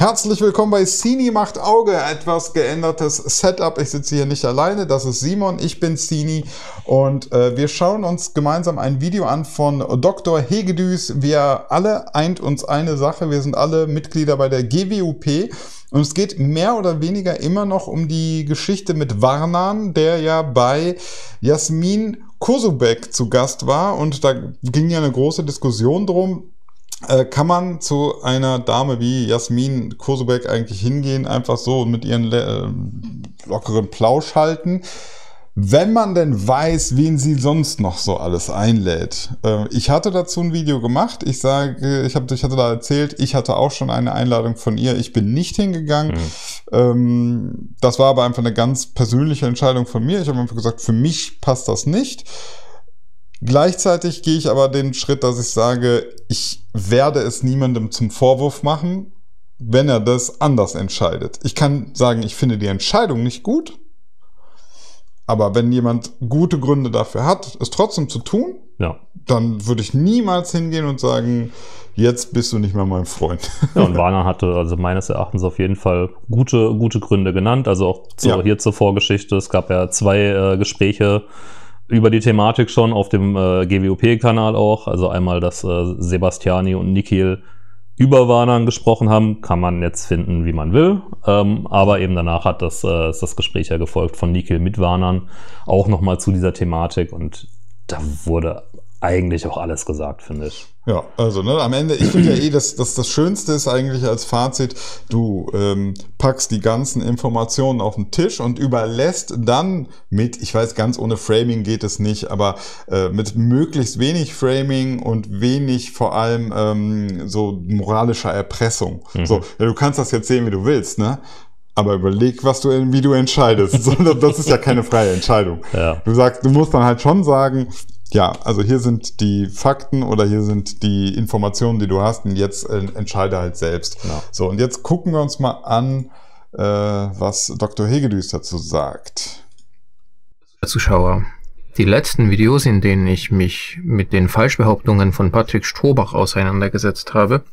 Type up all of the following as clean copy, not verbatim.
Herzlich willkommen bei Sini macht Auge, etwas geändertes Setup. Ich sitze hier nicht alleine, das ist Simon, ich bin Sini und wir schauen uns gemeinsam ein Video an von Dr. Hegedüs. Wir alle eint uns eine Sache, wir sind alle Mitglieder bei der GWUP. Und es geht mehr oder weniger immer noch um die Geschichte mit Warnan, der ja bei Jasmin Kosubek zu Gast war. Und da ging ja eine große Diskussion drum. Kann man zu einer Dame wie Jasmin Kosubek eigentlich hingehen, einfach so und mit ihren lockeren Plausch halten? Wenn man denn weiß, wen sie sonst noch so alles einlädt. Ich hatte dazu ein Video gemacht. Ich hatte da erzählt, ich hatte auch schon eine Einladung von ihr. Ich bin nicht hingegangen. Das war aber einfach eine ganz persönliche Entscheidung von mir. Ich habe einfach gesagt, für mich passt das nicht. Gleichzeitig gehe ich aber den Schritt, dass ich sage, ich werde es niemandem zum Vorwurf machen, wenn er das anders entscheidet. Ich kann sagen, ich finde die Entscheidung nicht gut. Aber wenn jemand gute Gründe dafür hat, es trotzdem zu tun, ja, dann würde ich niemals hingehen und sagen, jetzt bist du nicht mehr mein Freund. Ja, und Warner hatte also meines Erachtens auf jeden Fall gute Gründe genannt. Also auch hier zur Vorgeschichte. Es gab ja zwei Gespräche über die Thematik schon auf dem GWUP-Kanal auch. Also einmal, dass Sebastiani und Nikhil über Warnan gesprochen haben, kann man jetzt finden, wie man will. Aber eben danach hat das Gespräch ja gefolgt von Nikhil mit Warnan, auch nochmal zu dieser Thematik. Und da wurde eigentlich auch alles gesagt, finde ich. Ja, also ne, am Ende, ich finde ja das Schönste ist eigentlich als Fazit, du packst die ganzen Informationen auf den Tisch und überlässt dann mit, ich weiß, ganz ohne Framing geht es nicht, aber mit möglichst wenig Framing und wenig vor allem so moralischer Erpressung. Mhm. So, ja, du kannst das jetzt sehen, wie du willst, ne? Aber überleg, wie du entscheidest. Das ist ja keine freie Entscheidung. Ja. Du musst dann halt schon sagen, ja, also hier sind die Fakten oder hier sind die Informationen, die du hast, und jetzt entscheide halt selbst. Ja. So, und jetzt gucken wir uns mal an, was Dr. Hegedüs dazu sagt. Zuschauer, die letzten Videos, in denen ich mich mit den Falschbehauptungen von Patrick Strohbach auseinandergesetzt habe,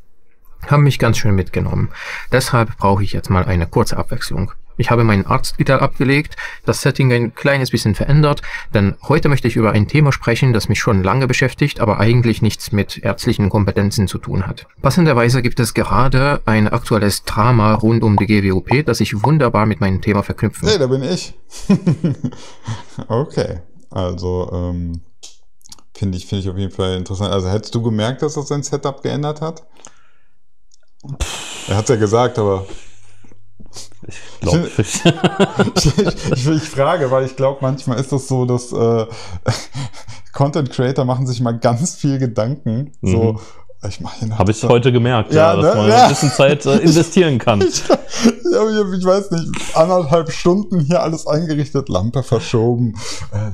haben mich ganz schön mitgenommen. Deshalb brauche ich jetzt mal eine kurze Abwechslung. Ich habe meinen Arztgitter abgelegt, das Setting ein kleines bisschen verändert, denn heute möchte ich über ein Thema sprechen, das mich schon lange beschäftigt, aber eigentlich nichts mit ärztlichen Kompetenzen zu tun hat. Passenderweise gibt es gerade ein aktuelles Drama rund um die GWUP, das ich wunderbar mit meinem Thema verknüpfen. Hey, da bin ich. Okay, also finde ich auf jeden Fall interessant. Also hättest du gemerkt, dass das sein Setup geändert hat? Er hat es ja gesagt, aber... Ich frage, weil ich glaube, manchmal ist das so, dass Content Creator machen sich mal ganz viel Gedanken. Mhm. So, habe ich heute gemerkt, dass man ein bisschen Zeit investieren kann. Ich weiß nicht, 1,5 Stunden hier alles eingerichtet, Lampe verschoben,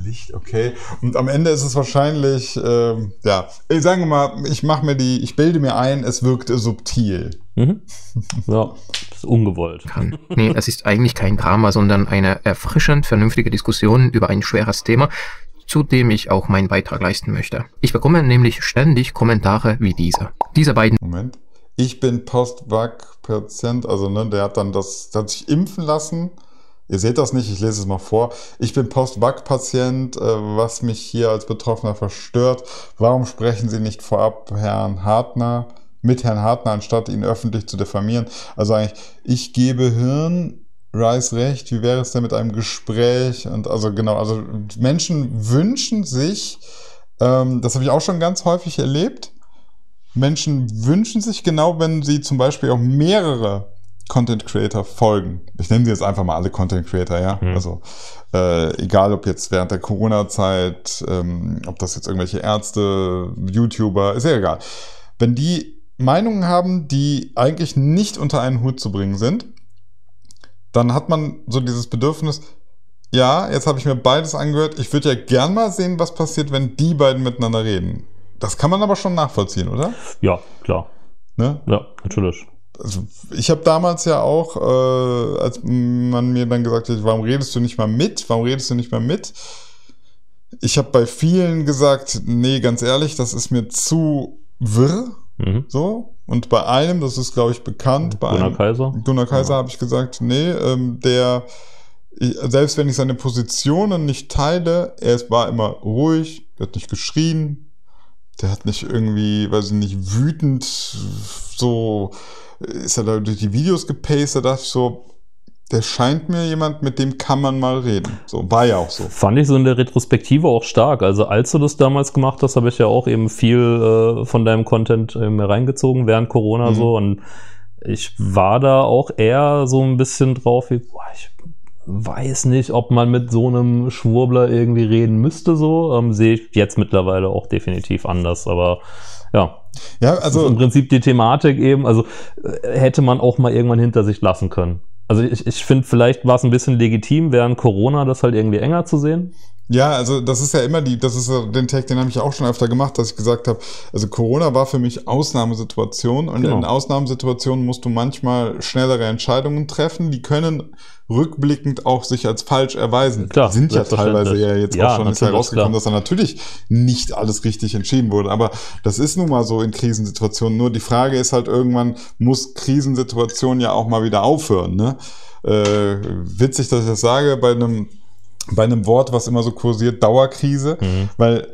Licht, okay. Und am Ende ist es wahrscheinlich, sagen wir mal, ich bilde mir ein, es wirkt subtil. Mhm. Ja, das ist ungewollt. Nee, es ist eigentlich kein Drama, sondern eine erfrischend vernünftige Diskussion über ein schweres Thema, zu dem ich auch meinen Beitrag leisten möchte. Ich bekomme nämlich ständig Kommentare wie diese. Diese beiden... Moment. Ich bin Postvac-Patient, also ne, der hat dann der hat sich impfen lassen. Ihr seht das nicht, ich lese es mal vor. Ich bin Postvac-Patient, was mich hier als Betroffener verstört. Warum sprechen Sie nicht vorab mit Herrn Hartner, anstatt ihn öffentlich zu diffamieren? Also eigentlich, ich gebe Hirnreis recht, wie wäre es denn mit einem Gespräch? Und also genau, also Menschen wünschen sich, das habe ich auch schon ganz häufig erlebt, Menschen wünschen sich genau, wenn sie zum Beispiel auch mehrere Content Creator folgen. Ich nenne sie jetzt einfach mal alle Content Creator, ja. Mhm. Also egal, ob jetzt während der Corona-Zeit, ob das jetzt irgendwelche Ärzte, YouTuber, ist ja egal. Wenn die Meinungen haben, die eigentlich nicht unter einen Hut zu bringen sind, dann hat man so dieses Bedürfnis, ja, jetzt habe ich mir beides angehört, ich würde ja gern mal sehen, was passiert, wenn die beiden miteinander reden. Das kann man aber schon nachvollziehen, oder? Ja, klar. Ne? Ja, natürlich. Also ich habe damals ja auch, als man mir dann gesagt hat, warum redest du nicht mal mit? Ich habe bei vielen gesagt, nee, ganz ehrlich, das ist mir zu wirr. Mhm. So, und bei einem, das ist, glaube ich, bekannt, bei Gunnar Kaiser. Gunnar Kaiser, ja, habe ich gesagt, nee, der, selbst wenn ich seine Positionen nicht teile, er war immer ruhig, der hat nicht geschrien, der hat nicht irgendwie, weiß ich nicht, wütend, so ist er da durch die Videos gepaced, da dachte ich so, der scheint mir jemand, mit dem kann man mal reden. So, war ja auch so. Fand ich so in der Retrospektive auch stark. Also als du das damals gemacht hast, habe ich ja auch eben viel von deinem Content reingezogen während Corona, mhm, so. Und ich war da auch eher so ein bisschen drauf, wie, boah, ich weiß nicht, ob man mit so einem Schwurbler irgendwie reden müsste, so. Sehe ich jetzt mittlerweile auch definitiv anders, aber ja. Ja, also im Prinzip die Thematik eben, also hätte man auch mal irgendwann hinter sich lassen können. Also ich finde, vielleicht war es ein bisschen legitim, während Corona das halt irgendwie enger zu sehen. Ja, also das ist ja immer die, das ist ja den Tag, den habe ich auch schon öfter gemacht, dass ich gesagt habe, also Corona war für mich Ausnahmesituation und genau, in Ausnahmesituationen musst du manchmal schnellere Entscheidungen treffen, die können rückblickend auch sich als falsch erweisen. Klar, sind ja teilweise ja jetzt ja, auch schon ist herausgekommen, dass da natürlich nicht alles richtig entschieden wurde. Aber das ist nun mal so in Krisensituationen. Nur die Frage ist halt irgendwann, muss Krisensituationen ja auch mal wieder aufhören, ne? Witzig, dass ich das sage, bei einem Wort, was immer so kursiert, Dauerkrise, mhm, weil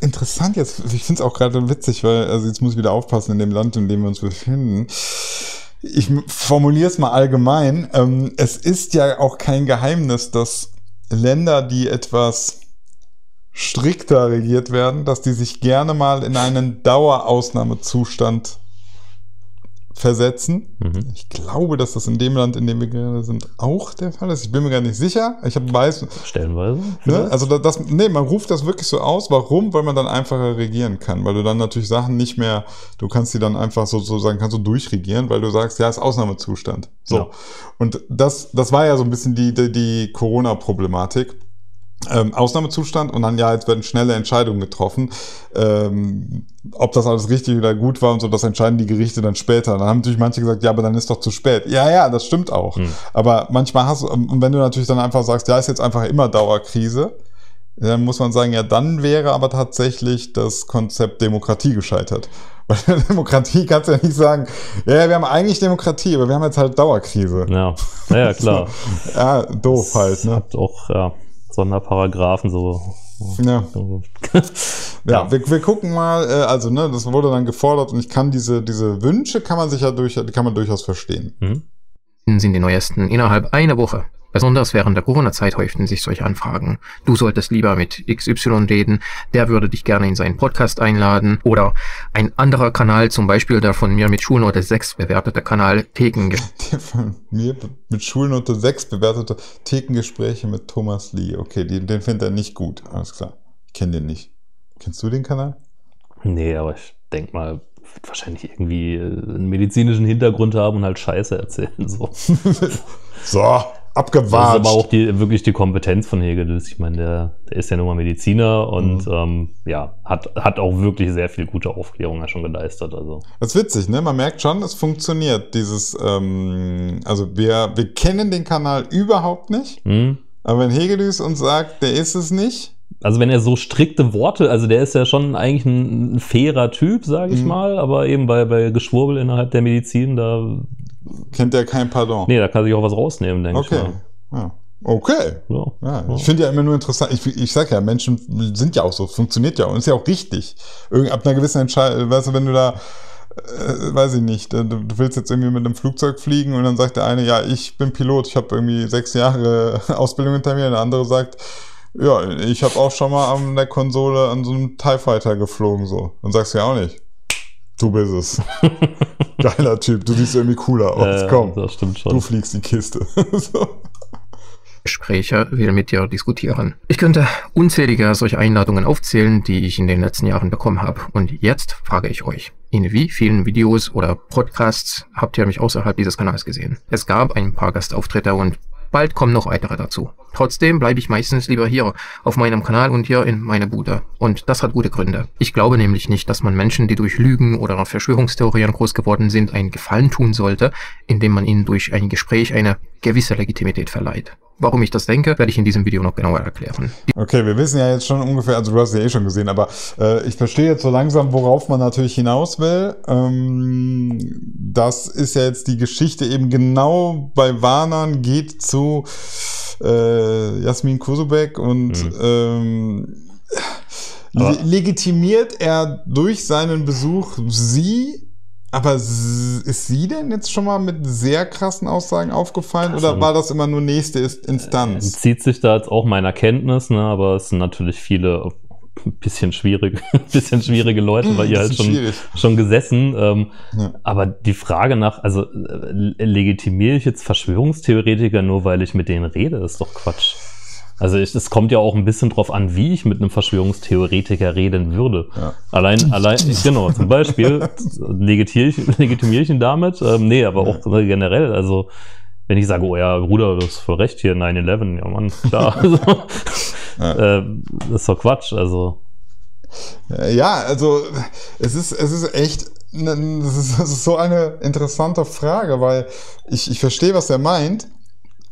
interessant jetzt, ich finde es auch gerade witzig, weil, also jetzt muss ich wieder aufpassen in dem Land, in dem wir uns befinden. Ich formuliere es mal allgemein. Es ist ja auch kein Geheimnis, dass Länder, die etwas strikter regiert werden, dass die sich gerne mal in einen Dauerausnahmezustand versetzen. Mhm. Ich glaube, dass das in dem Land, in dem wir gerade sind, auch der Fall ist. Ich bin mir gar nicht sicher. Ich habe weiß. Stellenweise. Ne? Also das, nee, man ruft das wirklich so aus. Warum? Weil man dann einfacher regieren kann. Weil du dann natürlich Sachen nicht mehr, du kannst die dann einfach sozusagen, kannst du durchregieren, weil du sagst, ja, ist Ausnahmezustand. So. Ja. Und das war ja so ein bisschen die Corona-Problematik. Ausnahmezustand und dann, ja, jetzt werden schnelle Entscheidungen getroffen. Ob das alles richtig oder gut war und so, das entscheiden die Gerichte dann später. Dann haben natürlich manche gesagt, ja, aber dann ist doch zu spät. Ja, ja, das stimmt auch. Hm. Aber manchmal hast du, und wenn du natürlich dann einfach sagst, ja, ist jetzt einfach immer Dauerkrise, dann muss man sagen, ja, dann wäre aber tatsächlich das Konzept Demokratie gescheitert. Weil in Demokratie kannst du ja nicht sagen, ja, wir haben eigentlich Demokratie, aber wir haben jetzt halt Dauerkrise. Ja, ja, klar. Ja, doof halt, ne? Hat auch, ja, Sonderparagraphen, so. Ja, ja, ja, wir gucken mal, also, ne, das wurde dann gefordert und ich kann diese Wünsche, kann man sich ja durchaus verstehen. Mhm. Sind die neuesten innerhalb einer Woche. Besonders während der Corona-Zeit häuften sich solche Anfragen. Du solltest lieber mit XY reden, der würde dich gerne in seinen Podcast einladen oder ein anderer Kanal, zum Beispiel der von mir mit Schulnote 6 bewertete Kanal Thekengespräche. Der von mir mit Schulnote 6 bewertete Thekengespräche mit Thomas Lee. Okay, den findet er nicht gut, alles klar. Ich kenne den nicht. Kennst du den Kanal? Nee, aber ich denke mal, wird wahrscheinlich irgendwie einen medizinischen Hintergrund haben und halt Scheiße erzählen. So. So. Abgewatscht. Das ist aber auch wirklich die Kompetenz von Hegedüs. Ich meine, der ist ja nun mal Mediziner und ja, hat auch wirklich sehr viel gute Aufklärung ja schon geleistet. Also. Das ist witzig, ne? Man merkt schon, es funktioniert. Dieses, also wir kennen den Kanal überhaupt nicht, aber wenn Hegedüs uns sagt, der ist es nicht. Also wenn er so strikte Worte, also der ist ja schon eigentlich ein fairer Typ, sage ich mal, aber eben bei Geschwurbel innerhalb der Medizin, da kennt er kein Pardon. Nee, da kann sich auch was rausnehmen, denke ich. Okay. Ja. Okay. Ja. Ja. Ich finde ja immer nur interessant, ich sage ja, Menschen sind ja auch so, funktioniert ja und ist ja auch richtig. Ab einer gewissen Entscheidung, weißt du, wenn du da, weiß ich nicht, du willst jetzt irgendwie mit einem Flugzeug fliegen und dann sagt der eine, ja, ich bin Pilot, ich habe irgendwie 6 Jahre Ausbildung hinter mir, und der andere sagt, ja, ich habe auch schon mal an der Konsole an so einem TIE Fighter geflogen, so. Dann sagst du ja auch nicht, du bist es. Geiler Typ, du siehst irgendwie cooler aus. Komm, das stimmt schon. Du fliegst die Kiste. So. Gespräche will mit dir diskutieren. Ich könnte unzählige solche Einladungen aufzählen, die ich in den letzten Jahren bekommen habe. Und jetzt frage ich euch, in wie vielen Videos oder Podcasts habt ihr mich außerhalb dieses Kanals gesehen? Es gab ein paar Gastauftritte und bald kommen noch weitere dazu. Trotzdem bleibe ich meistens lieber hier auf meinem Kanal und hier in meiner Bude. Und das hat gute Gründe. Ich glaube nämlich nicht, dass man Menschen, die durch Lügen oder Verschwörungstheorien groß geworden sind, einen Gefallen tun sollte, indem man ihnen durch ein Gespräch eine gewisse Legitimität verleiht. Warum ich das denke, werde ich in diesem Video noch genauer erklären. Okay, wir wissen ja jetzt schon ungefähr, also du hast ja eh schon gesehen, aber ich verstehe jetzt so langsam, worauf man natürlich hinaus will. Das ist ja jetzt die Geschichte eben genau bei Warnan, geht zu Jasmin Kosubek und legitimiert er durch seinen Besuch sie. Aber ist sie denn jetzt schon mal mit sehr krassen Aussagen aufgefallen oder war das immer nur nächste Instanz? Entzieht sich da jetzt auch meiner Kenntnis, ne? Aber es sind natürlich viele ein bisschen schwierige Leute, weil ihr halt schon gesessen. Ja. Aber die Frage nach, also legitimiere ich jetzt Verschwörungstheoretiker nur, weil ich mit denen rede, ist doch Quatsch. Also es kommt ja auch ein bisschen drauf an, wie ich mit einem Verschwörungstheoretiker reden würde. Ja. Allein, genau, zum Beispiel legitimiere ich ihn damit? Nee, aber auch generell, also wenn ich sage, oh ja, Bruder, du hast voll recht hier, 9/11, ja Mann, klar. Also, das ist doch Quatsch, also. Ja, also es ist echt, das ist so eine interessante Frage, weil ich verstehe, was er meint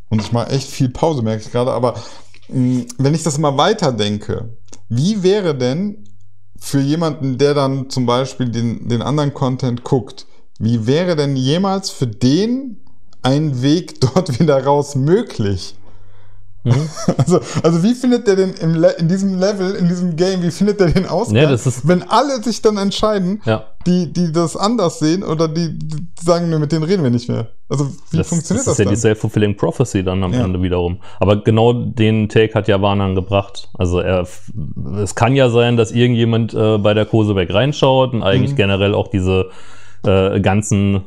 und ich mache echt viel Pause, merke ich gerade, aber wenn ich das mal weiterdenke, wie wäre denn für jemanden, der dann zum Beispiel den anderen Content guckt, wie wäre denn jemals für den ein Weg dort wieder raus möglich? Mhm. Also wie findet der denn in diesem Level, in diesem Game, wie findet der den Ausgang, ja, wenn alle sich dann entscheiden, ja, die das anders sehen oder die sagen, mit denen reden wir nicht mehr? Also wie funktioniert das dann? Das ist ja die self-fulfilling prophecy dann am Ende wiederum. Aber genau den Take hat ja Warnan gebracht. Also es kann ja sein, dass irgendjemand bei der Kosubek reinschaut und eigentlich generell auch diese ganzen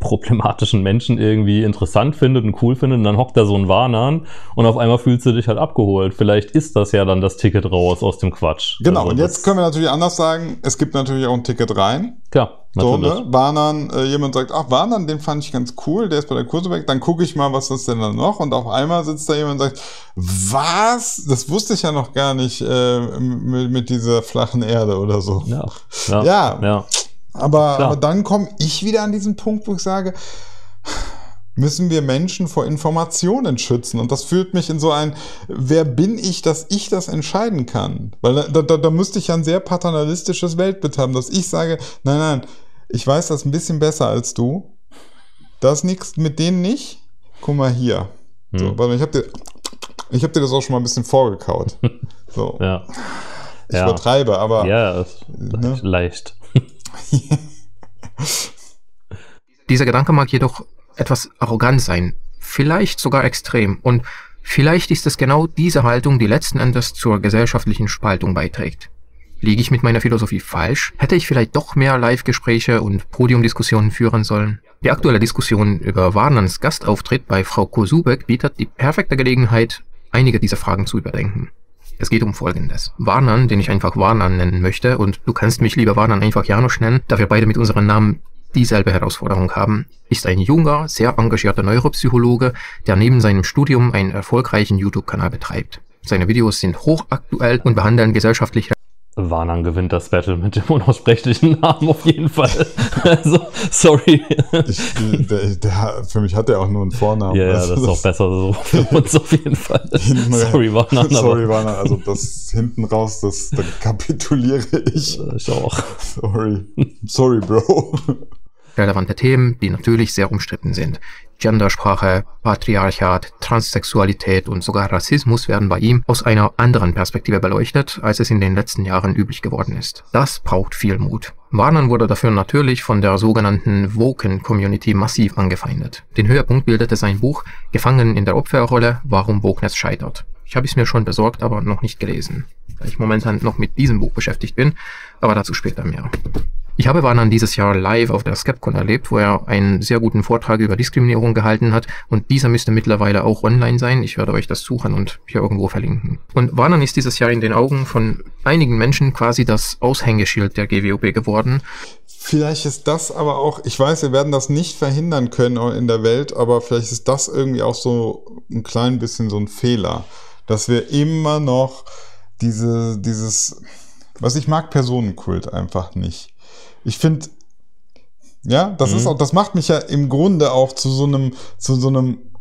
problematischen Menschen irgendwie interessant findet und cool findet und dann hockt da so ein Warnan und auf einmal fühlst du dich halt abgeholt. Vielleicht ist das ja dann das Ticket raus aus dem Quatsch. Genau, also und jetzt können wir natürlich anders sagen, es gibt natürlich auch ein Ticket rein. Klar, natürlich. So, ne? Warnan, jemand sagt, ach Warnan, den fand ich ganz cool, der ist bei der Kosubek, dann gucke ich mal, was ist denn da noch, und auf einmal sitzt da jemand und sagt, was? Das wusste ich ja noch gar nicht mit dieser flachen Erde oder so. Ja. Aber dann komme ich wieder an diesen Punkt, wo ich sage, müssen wir Menschen vor Informationen schützen? Und das führt mich in so ein, wer bin ich, dass ich das entscheiden kann? Weil da müsste ich ja ein sehr paternalistisches Weltbild haben, dass ich sage, nein, ich weiß das ein bisschen besser als du. Das nichts mit denen nicht. Guck mal hier. So, ich hab dir das auch schon mal ein bisschen vorgekaut. So. Ja. Ich übertreibe, aber... Ja, ne? Leicht. Dieser Gedanke mag jedoch etwas arrogant sein, vielleicht sogar extrem, und vielleicht ist es genau diese Haltung, die letzten Endes zur gesellschaftlichen Spaltung beiträgt. Liege ich mit meiner Philosophie falsch? Hätte ich vielleicht doch mehr Live-Gespräche und Podiumdiskussionen führen sollen? Die aktuelle Diskussion über Warnans Gastauftritt bei Frau Kosubek bietet die perfekte Gelegenheit, einige dieser Fragen zu überdenken. Es geht um Folgendes. Warnan, den ich einfach Warnan nennen möchte, und du kannst mich lieber Warnan einfach Janosch nennen, da wir beide mit unseren Namen dieselbe Herausforderung haben, ist ein junger, sehr engagierter Neuropsychologe, der neben seinem Studium einen erfolgreichen YouTube-Kanal betreibt. Seine Videos sind hochaktuell und behandeln gesellschaftliche... Warnan gewinnt das Battle mit dem unaussprechlichen Namen auf jeden Fall. Also, sorry. Für mich hat er auch nur einen Vornamen. Ja, also das ist auch besser so für uns auf jeden Fall. Sorry, Warnan. Sorry, Warnan. Also das hinten raus, da kapituliere ich. Ich auch. Sorry, Bro. Relevante Themen, die natürlich sehr umstritten sind. Gendersprache, Patriarchat, Transsexualität und sogar Rassismus werden bei ihm aus einer anderen Perspektive beleuchtet, als es in den letzten Jahren üblich geworden ist. Das braucht viel Mut. Warnan wurde dafür natürlich von der sogenannten Woken-Community massiv angefeindet. Den Höhepunkt bildete sein Buch Gefangen in der Opferrolle, warum Wokeness scheitert. Ich habe es mir schon besorgt, aber noch nicht gelesen, da ich momentan noch mit diesem Buch beschäftigt bin, aber dazu später mehr. Ich habe Warnan dieses Jahr live auf der SkepKon erlebt, wo er einen sehr guten Vortrag über Diskriminierung gehalten hat, und dieser müsste mittlerweile auch online sein. Ich werde euch das suchen und hier irgendwo verlinken. Und Warnan ist dieses Jahr in den Augen von einigen Menschen quasi das Aushängeschild der GWUP geworden. Vielleicht ist das aber auch, ich weiß, wir werden das nicht verhindern können in der Welt, aber vielleicht ist das irgendwie auch so ein klein bisschen so ein Fehler, dass wir immer noch ich mag Personenkult einfach nicht. Ich finde, ja, das ist auch, das macht mich ja im Grunde auch zu so einem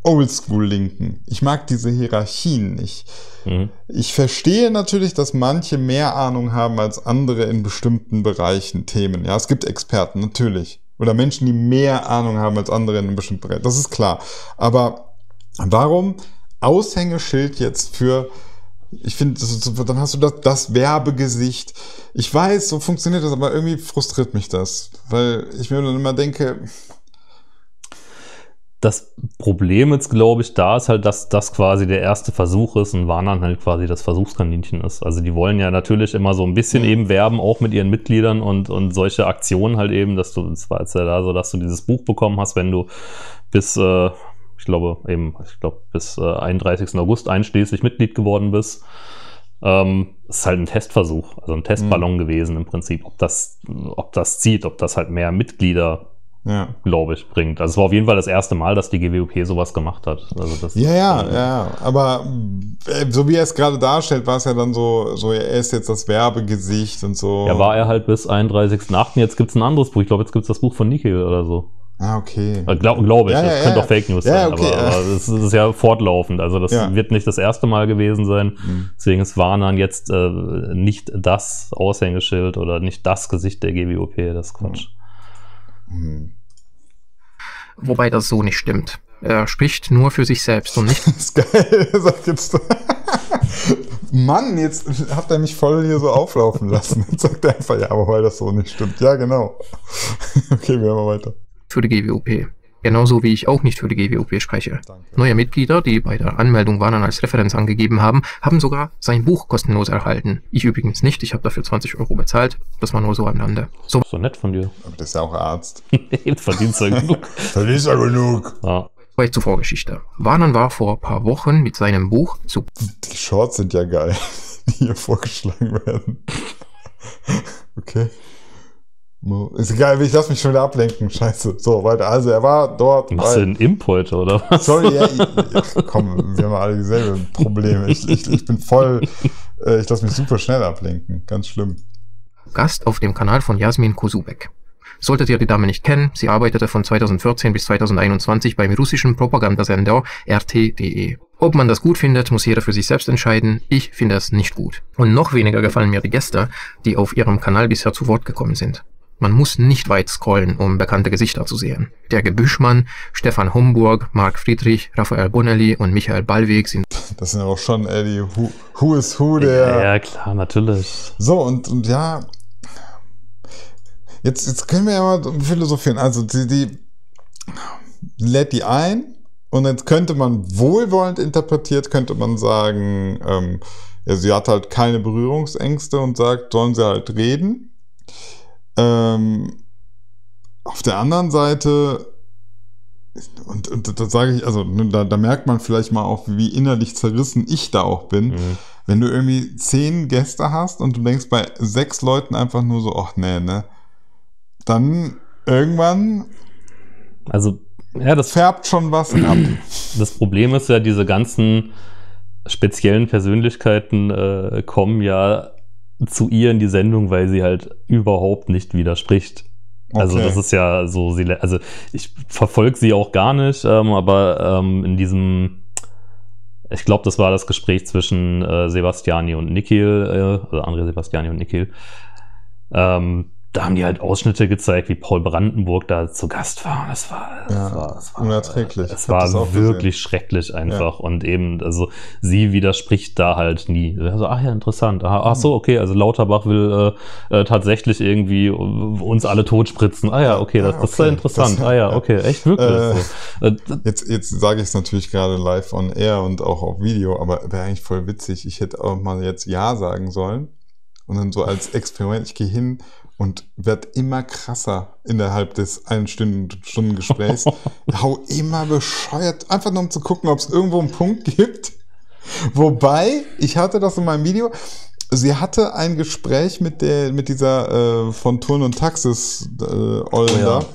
Oldschool-Linken. Ich mag diese Hierarchien nicht. Mhm. Ich verstehe natürlich, dass manche mehr Ahnung haben als andere in bestimmten Bereichen, Themen. Ja, es gibt Experten, natürlich. Oder Menschen, die mehr Ahnung haben als andere in einem bestimmten Bereich. Das ist klar. Aber warum Aushängeschild jetzt für, ich finde, dann hast du das Werbegesicht. Ich weiß, so funktioniert das, aber irgendwie frustriert mich das. Weil ich mir dann immer denke... Das Problem jetzt, glaube ich, da ist halt, dass das quasi der erste Versuch ist und Warnan halt quasi das Versuchskaninchen ist. Also die wollen ja natürlich immer so ein bisschen eben werben, auch mit ihren Mitgliedern und solche Aktionen halt eben, dass du, das war jetzt ja da so, dass du dieses Buch bekommen hast, wenn du bis, ich glaube bis 31. August einschließlich Mitglied geworden bist. Ist halt ein Testversuch, also ein Testballon gewesen im Prinzip, ob das zieht, ob das halt mehr Mitglieder, ja, glaube ich, bringt. Also es war auf jeden Fall das erste Mal, dass die GWUP sowas gemacht hat. Also das aber so wie er es gerade darstellt, war es ja dann so, er ist jetzt das Werbegesicht und so. Ja, war er halt bis 31.08. Jetzt gibt es ein anderes Buch. Ich glaube, jetzt gibt es das Buch von Nikhil oder so. Ah, okay. Glaube ich. Ja, das könnte auch Fake News sein. Okay, aber das ist ja fortlaufend. Also das wird nicht das erste Mal gewesen sein. Mhm. Deswegen ist Warnan jetzt nicht das Aushängeschild oder nicht das Gesicht der GWUP. Das ist Quatsch. Mhm. Wobei das so nicht stimmt. Er spricht nur für sich selbst und nicht... Das ist geil, er sagt jetzt... Mann, jetzt habt ihr mich voll hier so auflaufen lassen. Jetzt sagt er einfach, ja, aber weil das so nicht stimmt. Ja, genau. Okay, wir haben mal weiter. Für die GWUP. Genauso wie ich auch nicht für die GWUP spreche. Danke. Neue Mitglieder, die bei der Anmeldung Warnan als Referenz angegeben haben, haben sogar sein Buch kostenlos erhalten. Ich übrigens nicht, ich habe dafür 20 € bezahlt. Das war nur so am Lande. So nett von dir. Aber das ist ja auch Arzt. Verdienst ja genug. Verdienst ja genug. Ja. Weit zur Vorgeschichte. Warnan war vor ein paar Wochen mit seinem Buch zu... Die Shorts sind ja geil, die hier vorgeschlagen werden. Okay. Ist egal, ich lasse mich schon wieder ablenken, scheiße. So, weiter. Also, er war dort... Machst du einen Imp heute, oder was? Sorry, komm, wir haben alle dieselbe Probleme. Ich bin voll... ich lasse mich super schnell ablenken. Ganz schlimm. Gast auf dem Kanal von Jasmin Kosubek. Solltet ihr die Dame nicht kennen, sie arbeitete von 2014 bis 2021 beim russischen Propagandasender RT.de. Ob man das gut findet, muss jeder für sich selbst entscheiden. Ich finde es nicht gut. Und noch weniger gefallen mir die Gäste, die auf ihrem Kanal bisher zu Wort gekommen sind. Man muss nicht weit scrollen, um bekannte Gesichter zu sehen. Der Gebüschmann, Stefan Humburg, Marc Friedrich, Raphael Bonelli und Michael Ballweg sind... Das sind auch schon, die Who is Who der... Ja, klar, natürlich. So, und ja... Jetzt können wir ja mal philosophieren. Also, die lädt die ein und jetzt könnte man wohlwollend interpretiert, könnte man sagen, ja, sie hat halt keine Berührungsängste und sagt, sollen sie halt reden. Auf der anderen Seite, und das sage ich, also da merkt man vielleicht mal auch, wie innerlich zerrissen ich da auch bin, wenn du irgendwie 10 Gäste hast und du denkst bei 6 Leuten einfach nur so, ach nee, ne? Dann irgendwann, also ja, das färbt schon was ab. Das Problem ist ja, diese ganzen speziellen Persönlichkeiten kommen ja zu ihr in die Sendung, weil sie halt überhaupt nicht widerspricht. Okay. Also das ist ja so, also ich verfolge sie auch gar nicht, aber in diesem, ich glaube, das war das Gespräch zwischen Sebastiani und Nikhil, also André Sebastiani und Nikhil, da haben die halt Ausschnitte gezeigt, wie Paul Brandenburg da zu Gast war. Und das war unerträglich. Es war wirklich gesehen. Schrecklich einfach. Ja. Und eben, also sie widerspricht da halt nie. Also, ach ja, interessant. Ach so, okay, also Lauterbach will tatsächlich irgendwie uns alle totspritzen. Ah ja, okay, das ist ja interessant. Ah ja, okay, echt wirklich. Jetzt sage ich es natürlich gerade live on air und auch auf Video, aber wäre eigentlich voll witzig. Ich hätte auch mal jetzt Ja sagen sollen. Und dann so als Experiment, ich gehe hin und werde immer krasser innerhalb des 1-Stunden-Gesprächs. Hau immer bescheuert, einfach nur um zu gucken, ob es irgendwo einen Punkt gibt. Wobei, ich hatte das in meinem Video, sie hatte ein Gespräch mit dieser von Thurn und Taxis Older.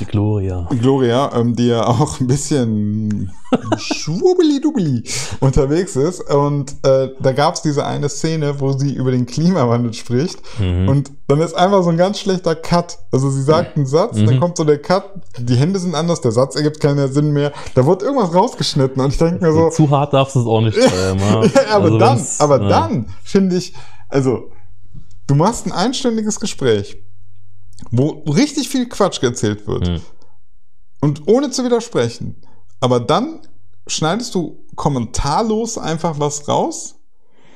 Die Gloria. Die Gloria, die ja auch ein bisschen schwubbeli-dubbeli unterwegs ist. Und da gab es diese eine Szene, wo sie über den Klimawandel spricht. Mhm. Und dann ist einfach so ein ganz schlechter Cut. Also sie sagt einen Satz, dann kommt so der Cut, die Hände sind anders, der Satz ergibt keinen Sinn mehr. Da wird irgendwas rausgeschnitten. Und ich denke mir so... Zu hart darfst du es auch nicht schreiben. Ja, aber also dann finde ich... Also, du machst ein einstündiges Gespräch, wo richtig viel Quatsch erzählt wird und ohne zu widersprechen, aber dann schneidest du kommentarlos einfach was raus.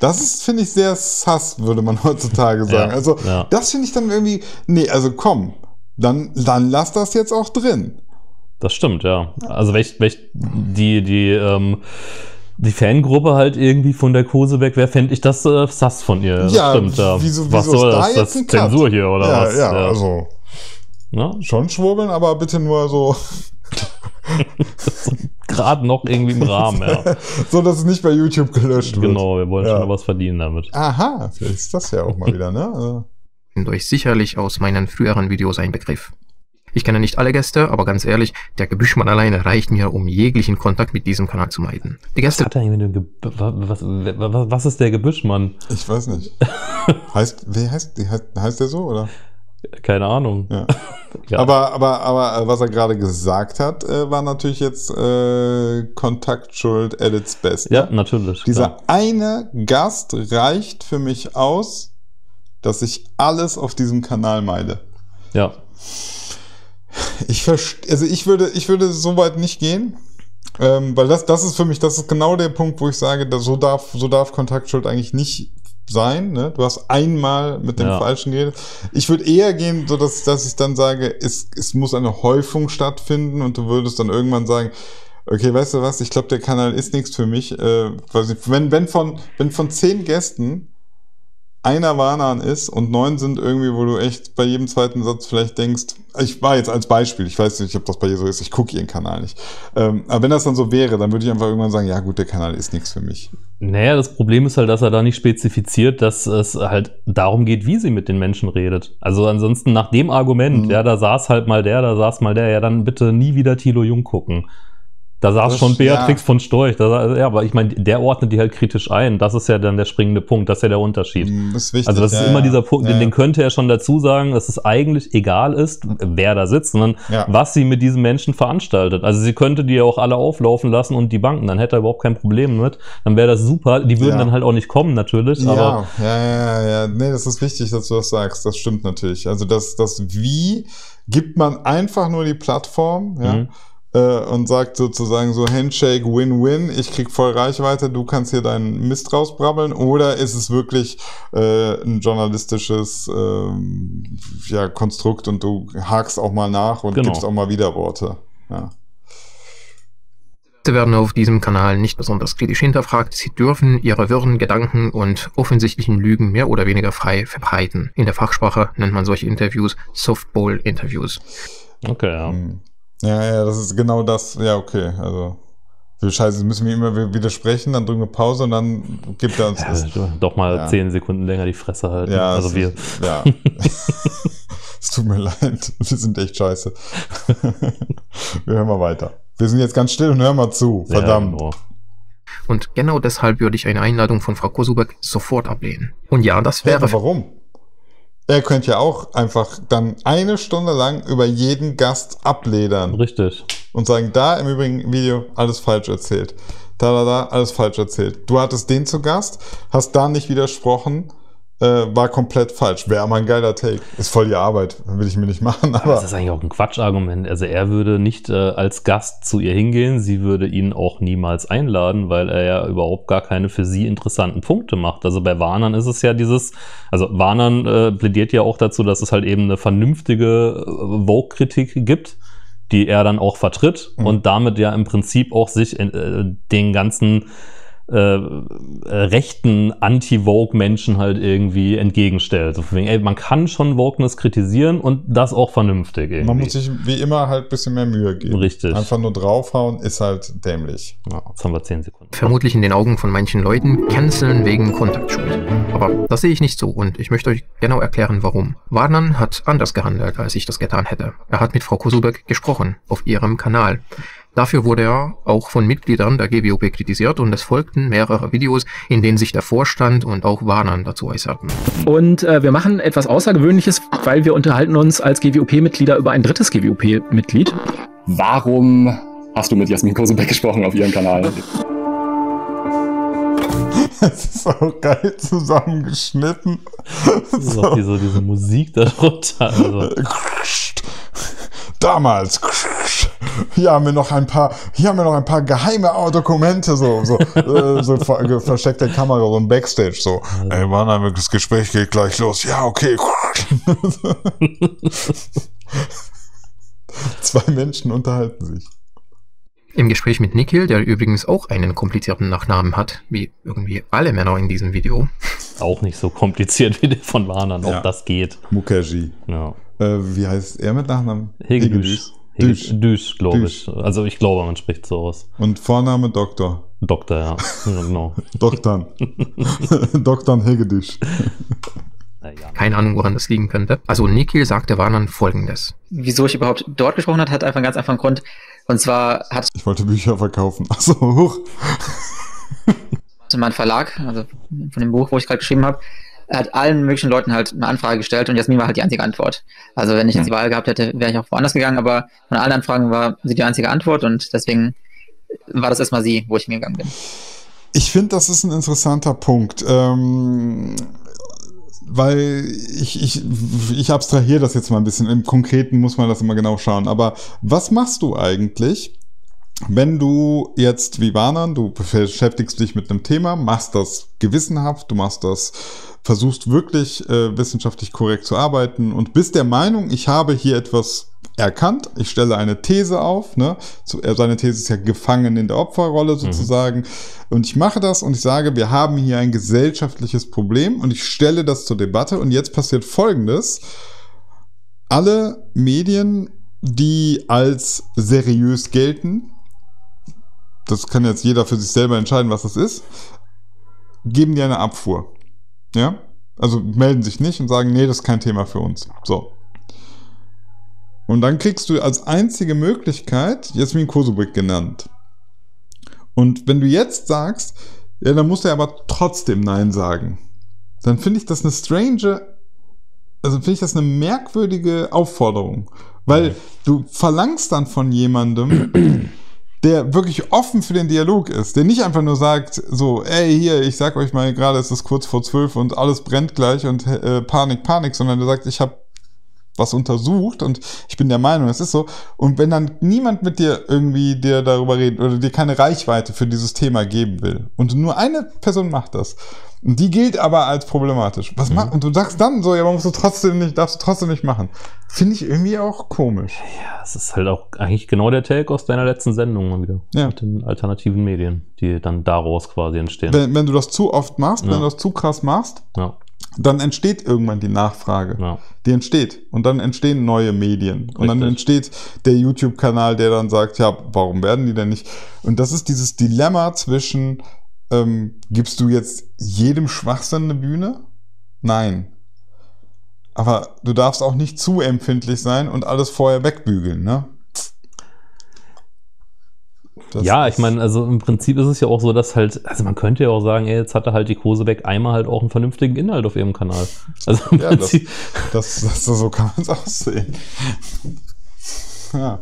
Das ist, finde ich, sehr sus, würde man heutzutage sagen. Ja, also das finde ich dann irgendwie, nee, also komm, dann lass das jetzt auch drin. Das stimmt, ja. Also die Fangruppe halt irgendwie von der Kosubek, wer fände ich das sass von ihr? Das stimmt, wieso soll das? Das ist Zensur hier, oder was? Ja, also schon schwurbeln, aber bitte nur so... Gerade noch irgendwie im Rahmen, ja. So, dass es nicht bei YouTube gelöscht wird. Genau, wir wollen schon was verdienen damit. Aha, vielleicht ist das ja auch mal wieder, ne? Also. Ich bin euch sicherlich aus meinen früheren Videos ein Begriff. Ich kenne nicht alle Gäste, aber ganz ehrlich, der Gebüschmann alleine reicht mir, um jeglichen Kontakt mit diesem Kanal zu meiden. Die Gäste... Was ist der Gebüschmann? Ich weiß nicht. Heißt der so, oder? Keine Ahnung. Ja. Ja. Aber was er gerade gesagt hat, war natürlich jetzt Kontaktschuld at its best. Ja, natürlich. Dieser eine Gast reicht für mich aus, dass ich alles auf diesem Kanal meide. Ja. Ich würde so weit nicht gehen, weil das ist für mich, das ist genau der Punkt, wo ich sage, so darf Kontaktschuld eigentlich nicht sein, ne? Du hast einmal mit dem Falschen geredet. Ich würde eher gehen, so dass ich dann sage, es muss eine Häufung stattfinden und du würdest dann irgendwann sagen, okay, weißt du was, ich glaube, der Kanal ist nichts für mich. Weiß nicht, wenn von 10 Gästen einer Warnan ist und 9 sind irgendwie, wo du echt bei jedem zweiten Satz vielleicht denkst, ich war jetzt als Beispiel, ich weiß nicht, ob das bei dir so ist, ich gucke ihren Kanal nicht. Aber wenn das dann so wäre, dann würde ich einfach irgendwann sagen, ja gut, der Kanal ist nichts für mich. Naja, das Problem ist halt, dass er da nicht spezifiziert, dass es halt darum geht, wie sie mit den Menschen redet. Also ansonsten nach dem Argument, da saß halt mal der, da saß mal der, ja dann bitte nie wieder Thilo Jung gucken. Da saß schon Beatrix von Storch. Aber ich meine, der ordnet die halt kritisch ein. Das ist ja dann der springende Punkt. Das ist ja der Unterschied. Das ist wichtig, also das ist immer dieser Punkt, den könnte er schon dazu sagen, dass es eigentlich egal ist, wer da sitzt, sondern was sie mit diesen Menschen veranstaltet. Also sie könnte die ja auch alle auflaufen lassen und die Banken. Dann hätte er überhaupt kein Problem mit. Dann wäre das super. Die würden dann halt auch nicht kommen, natürlich. Aber ja. Nee, das ist wichtig, dass du das sagst. Das stimmt natürlich. Also das Wie gibt man einfach nur die Plattform, und sagt sozusagen so Handshake, Win-Win, ich krieg voll Reichweite, du kannst hier deinen Mist rausbrabbeln, oder ist es wirklich ein journalistisches Konstrukt und du hakst auch mal nach und gibst auch mal Widerworte. Ja. Sie werden auf diesem Kanal nicht besonders kritisch hinterfragt. Sie dürfen ihre wirren Gedanken und offensichtlichen Lügen mehr oder weniger frei verbreiten. In der Fachsprache nennt man solche Interviews Softball-Interviews. Okay, ja. Ja, das ist genau das. Ja, okay. Also, scheiße, müssen wir immer widersprechen, dann drücken wir Pause und dann gibt er uns das. Doch mal 10 Sekunden länger die Fresse halten. Ja, also wir. Ja. Es tut mir leid. Wir sind echt scheiße. Wir hören mal weiter. Wir sind jetzt ganz still und hören mal zu. Verdammt. Ja, genau. Und genau deshalb würde ich eine Einladung von Frau Kosubek sofort ablehnen. Und ja, das wäre... Ja, warum? Er könnte ja auch einfach dann eine Stunde lang über jeden Gast abledern. Richtig. Und sagen, da im übrigen Video alles falsch erzählt. Da, alles falsch erzählt. Du hattest den zu Gast, hast da nicht widersprochen, war komplett falsch. Wäre mal ein geiler Take. Ist voll die Arbeit, will ich mir nicht machen. Aber das ist eigentlich auch ein Quatschargument. Also er würde nicht als Gast zu ihr hingehen, sie würde ihn auch niemals einladen, weil er ja überhaupt gar keine für sie interessanten Punkte macht. Also bei Warnan ist es ja dieses, also Warnan plädiert ja auch dazu, dass es halt eben eine vernünftige Vogue-Kritik gibt, die er dann auch vertritt und damit ja im Prinzip auch sich den ganzen rechten Anti-Woke-Menschen halt irgendwie entgegenstellt. So von wegen, ey, man kann schon Wokeness kritisieren und das auch vernünftig irgendwie. Man muss sich wie immer halt ein bisschen mehr Mühe geben. Richtig. Einfach nur draufhauen ist halt dämlich. Ja, jetzt haben wir 10 Sekunden. Vermutlich in den Augen von manchen Leuten canceln wegen Kontaktschuld. Aber das sehe ich nicht so und ich möchte euch genau erklären, warum. Warnan hat anders gehandelt, als ich das getan hätte. Er hat mit Frau Kosubek gesprochen, auf ihrem Kanal. Dafür wurde er auch von Mitgliedern der GWUP kritisiert und es folgten mehrere Videos, in denen sich der Vorstand und auch Warnan dazu äußerten. Und wir machen etwas Außergewöhnliches, weil wir unterhalten uns als GWUP-Mitglieder über ein drittes GWUP-Mitglied. Warum hast du mit Jasmin Kosubek gesprochen auf ihrem Kanal? Das ist auch geil zusammengeschnitten. Das ist auch so diese Musik darunter. Also. Damals. Hier haben wir noch ein paar geheime Dokumente, so versteckte Kamera so im Backstage, so. Ey, Mann, das Gespräch geht gleich los. Ja, okay. 2 Menschen unterhalten sich. Im Gespräch mit Nikhil, der übrigens auch einen komplizierten Nachnamen hat, wie irgendwie alle Männer in diesem Video. Auch nicht so kompliziert wie der von Warnan, ja. Ob das geht. Mukherji. Ja. Wie heißt er mit Nachnamen? Hegedüs. Düsch, glaube ich. Also ich glaube, man spricht so aus. Und Vorname Doktor. Doktor, ja. Genau. Doktor. Doktor Hegedüs. Keine Ahnung, woran das liegen könnte. Also Nikhil sagte Warnan Folgendes. Wieso ich überhaupt dort gesprochen habe, hat einfach einen ganz einfachen Grund. Und zwar hat... Ich wollte Bücher verkaufen. Achso, hoch. Mein Verlag, also von dem Buch, wo ich gerade geschrieben habe, hat allen möglichen Leuten halt eine Anfrage gestellt und Jasmin war halt die einzige Antwort. Also wenn ich jetzt die Wahl gehabt hätte, wäre ich auch woanders gegangen, aber von allen Anfragen war sie die einzige Antwort und deswegen war das erstmal sie, wo ich hingegangen bin. Ich finde, das ist ein interessanter Punkt. Weil ich abstrahiere das jetzt mal ein bisschen. Im Konkreten muss man das immer genau schauen. Aber was machst du eigentlich, wenn du jetzt wie Warnan, du beschäftigst dich mit einem Thema, machst das gewissenhaft, du machst das, versuchst wirklich wissenschaftlich korrekt zu arbeiten und bist der Meinung, ich habe hier etwas erkannt, ich stelle eine These auf, ne? Seine These ist ja gefangen in der Opferrolle sozusagen, und ich mache das und ich sage, wir haben hier ein gesellschaftliches Problem und ich stelle das zur Debatte und jetzt passiert Folgendes: Alle Medien, die als seriös gelten, das kann jetzt jeder für sich selber entscheiden, was das ist, geben dir eine Abfuhr. Ja? Also melden sich nicht und sagen, nee, das ist kein Thema für uns. So. Und dann kriegst du als einzige Möglichkeit Jasmin Kosubek genannt. Und wenn du jetzt sagst, ja, dann musst du aber trotzdem Nein sagen. Dann finde ich das eine strange, also finde ich das eine merkwürdige Aufforderung. Weil du verlangst dann von jemandem, der wirklich offen für den Dialog ist, der nicht einfach nur sagt, so, ey, hier, ich sag euch mal, gerade ist es kurz vor 12 und alles brennt gleich und Panik, sondern der sagt, ich habe was untersucht und ich bin der Meinung, es ist so. Und wenn dann niemand mit dir irgendwie dir darüber redet oder dir keine Reichweite für dieses Thema geben will und nur eine Person macht das und die gilt aber als problematisch. Was macht, und du sagst dann so, ja, man muss du trotzdem nicht, darfst du trotzdem nicht machen. Finde ich irgendwie auch komisch. Ja, es ist halt auch eigentlich genau der Take aus deiner letzten Sendung mal wieder. Ja. Mit den alternativen Medien, die dann daraus quasi entstehen. Wenn du das zu oft machst, wenn du das zu krass machst, dann entsteht irgendwann die Nachfrage. Ja. Die entsteht. Und dann entstehen neue Medien. Richtig. Und dann entsteht der YouTube-Kanal, der dann sagt, ja, warum werden die denn nicht? Und das ist dieses Dilemma zwischen, gibst du jetzt jedem Schwachsinn eine Bühne? Nein. Aber du darfst auch nicht zu empfindlich sein und alles vorher wegbügeln, ne? Das ja, ich meine, also im Prinzip ist es ja auch so, dass halt, also man könnte ja auch sagen, ey, jetzt hatte halt die Kosubek einmal halt auch einen vernünftigen Inhalt auf ihrem Kanal. Also im Prinzip. So kann man es aussehen. Ja.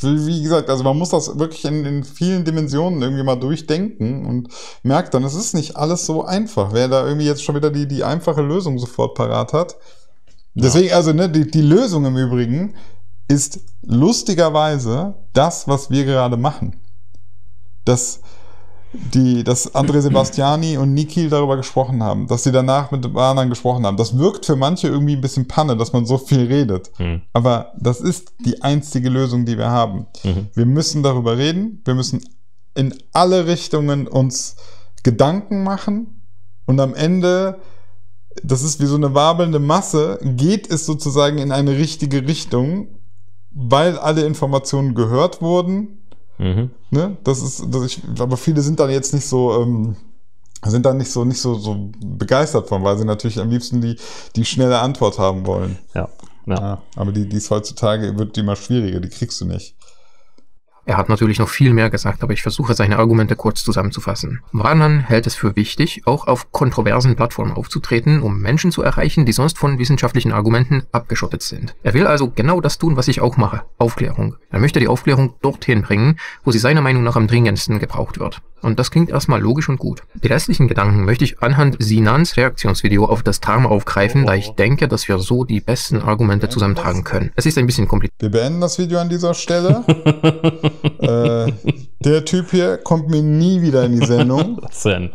Wie gesagt, also man muss das wirklich in vielen Dimensionen irgendwie mal durchdenken und merkt dann, es ist nicht alles so einfach. Wer da irgendwie jetzt schon wieder die einfache Lösung sofort parat hat. Deswegen, also ne, die Lösung im Übrigen ist lustigerweise das, was wir gerade machen. Dass André Sebastiani und Nikhil darüber gesprochen haben, dass sie danach mit Warnan gesprochen haben. Das wirkt für manche irgendwie ein bisschen Panne, dass man so viel redet. Aber das ist die einzige Lösung, die wir haben. Wir müssen darüber reden. Wir müssen in alle Richtungen uns Gedanken machen und am Ende, das ist wie so eine wabelnde Masse, geht es sozusagen in eine richtige Richtung, weil alle Informationen gehört wurden. Mhm. Ne? Aber viele sind dann jetzt nicht so... sind da nicht so begeistert von, weil sie natürlich am liebsten die schnelle Antwort haben wollen. Ja. Aber die ist heutzutage, wird die immer schwieriger, die kriegst du nicht. Er hat natürlich noch viel mehr gesagt, aber ich versuche seine Argumente kurz zusammenzufassen. Warnan hält es für wichtig, auch auf kontroversen Plattformen aufzutreten, um Menschen zu erreichen, die sonst von wissenschaftlichen Argumenten abgeschottet sind. Er will also genau das tun, was ich auch mache, Aufklärung. Er möchte die Aufklärung dorthin bringen, wo sie seiner Meinung nach am dringendsten gebraucht wird. Und das klingt erstmal logisch und gut. Die restlichen Gedanken möchte ich anhand Sinans Reaktionsvideo auf das Drama aufgreifen, da ich denke, dass wir so die besten Argumente zusammentragen können. Es ist ein bisschen kompliziert. Wir beenden das Video an dieser Stelle. Der Typ hier kommt mir nie wieder in die Sendung. Was denn?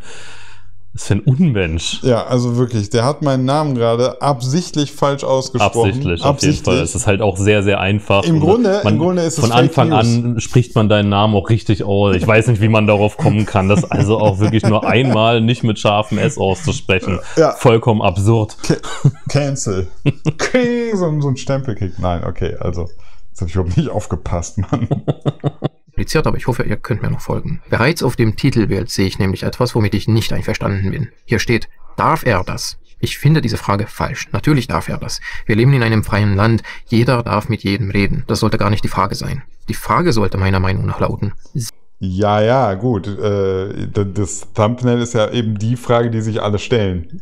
Das ist ein Unmensch. Ja, also wirklich, der hat meinen Namen gerade absichtlich falsch ausgesprochen. Absichtlich. Auf jeden Fall. Es ist halt auch sehr, sehr einfach. Im Grunde ist es von Anfang an spricht man deinen Namen auch richtig aus. Ich weiß nicht, wie man darauf kommen kann, das also auch wirklich nur einmal nicht mit scharfem S auszusprechen. Ja. Vollkommen absurd. Cancel. So ein Stempelkick. Nein, okay, also. Das habe ich überhaupt nicht aufgepasst, Mann. Kompliziert, aber ich hoffe, ihr könnt mir noch folgen. Bereits auf dem Titelbild sehe ich nämlich etwas, womit ich nicht einverstanden bin. Hier steht, darf er das? Ich finde diese Frage falsch. Natürlich darf er das. Wir leben in einem freien Land. Jeder darf mit jedem reden. Das sollte gar nicht die Frage sein. Die Frage sollte meiner Meinung nach lauten... Ja, gut. Das Thumbnail ist ja eben die Frage, die sich alle stellen.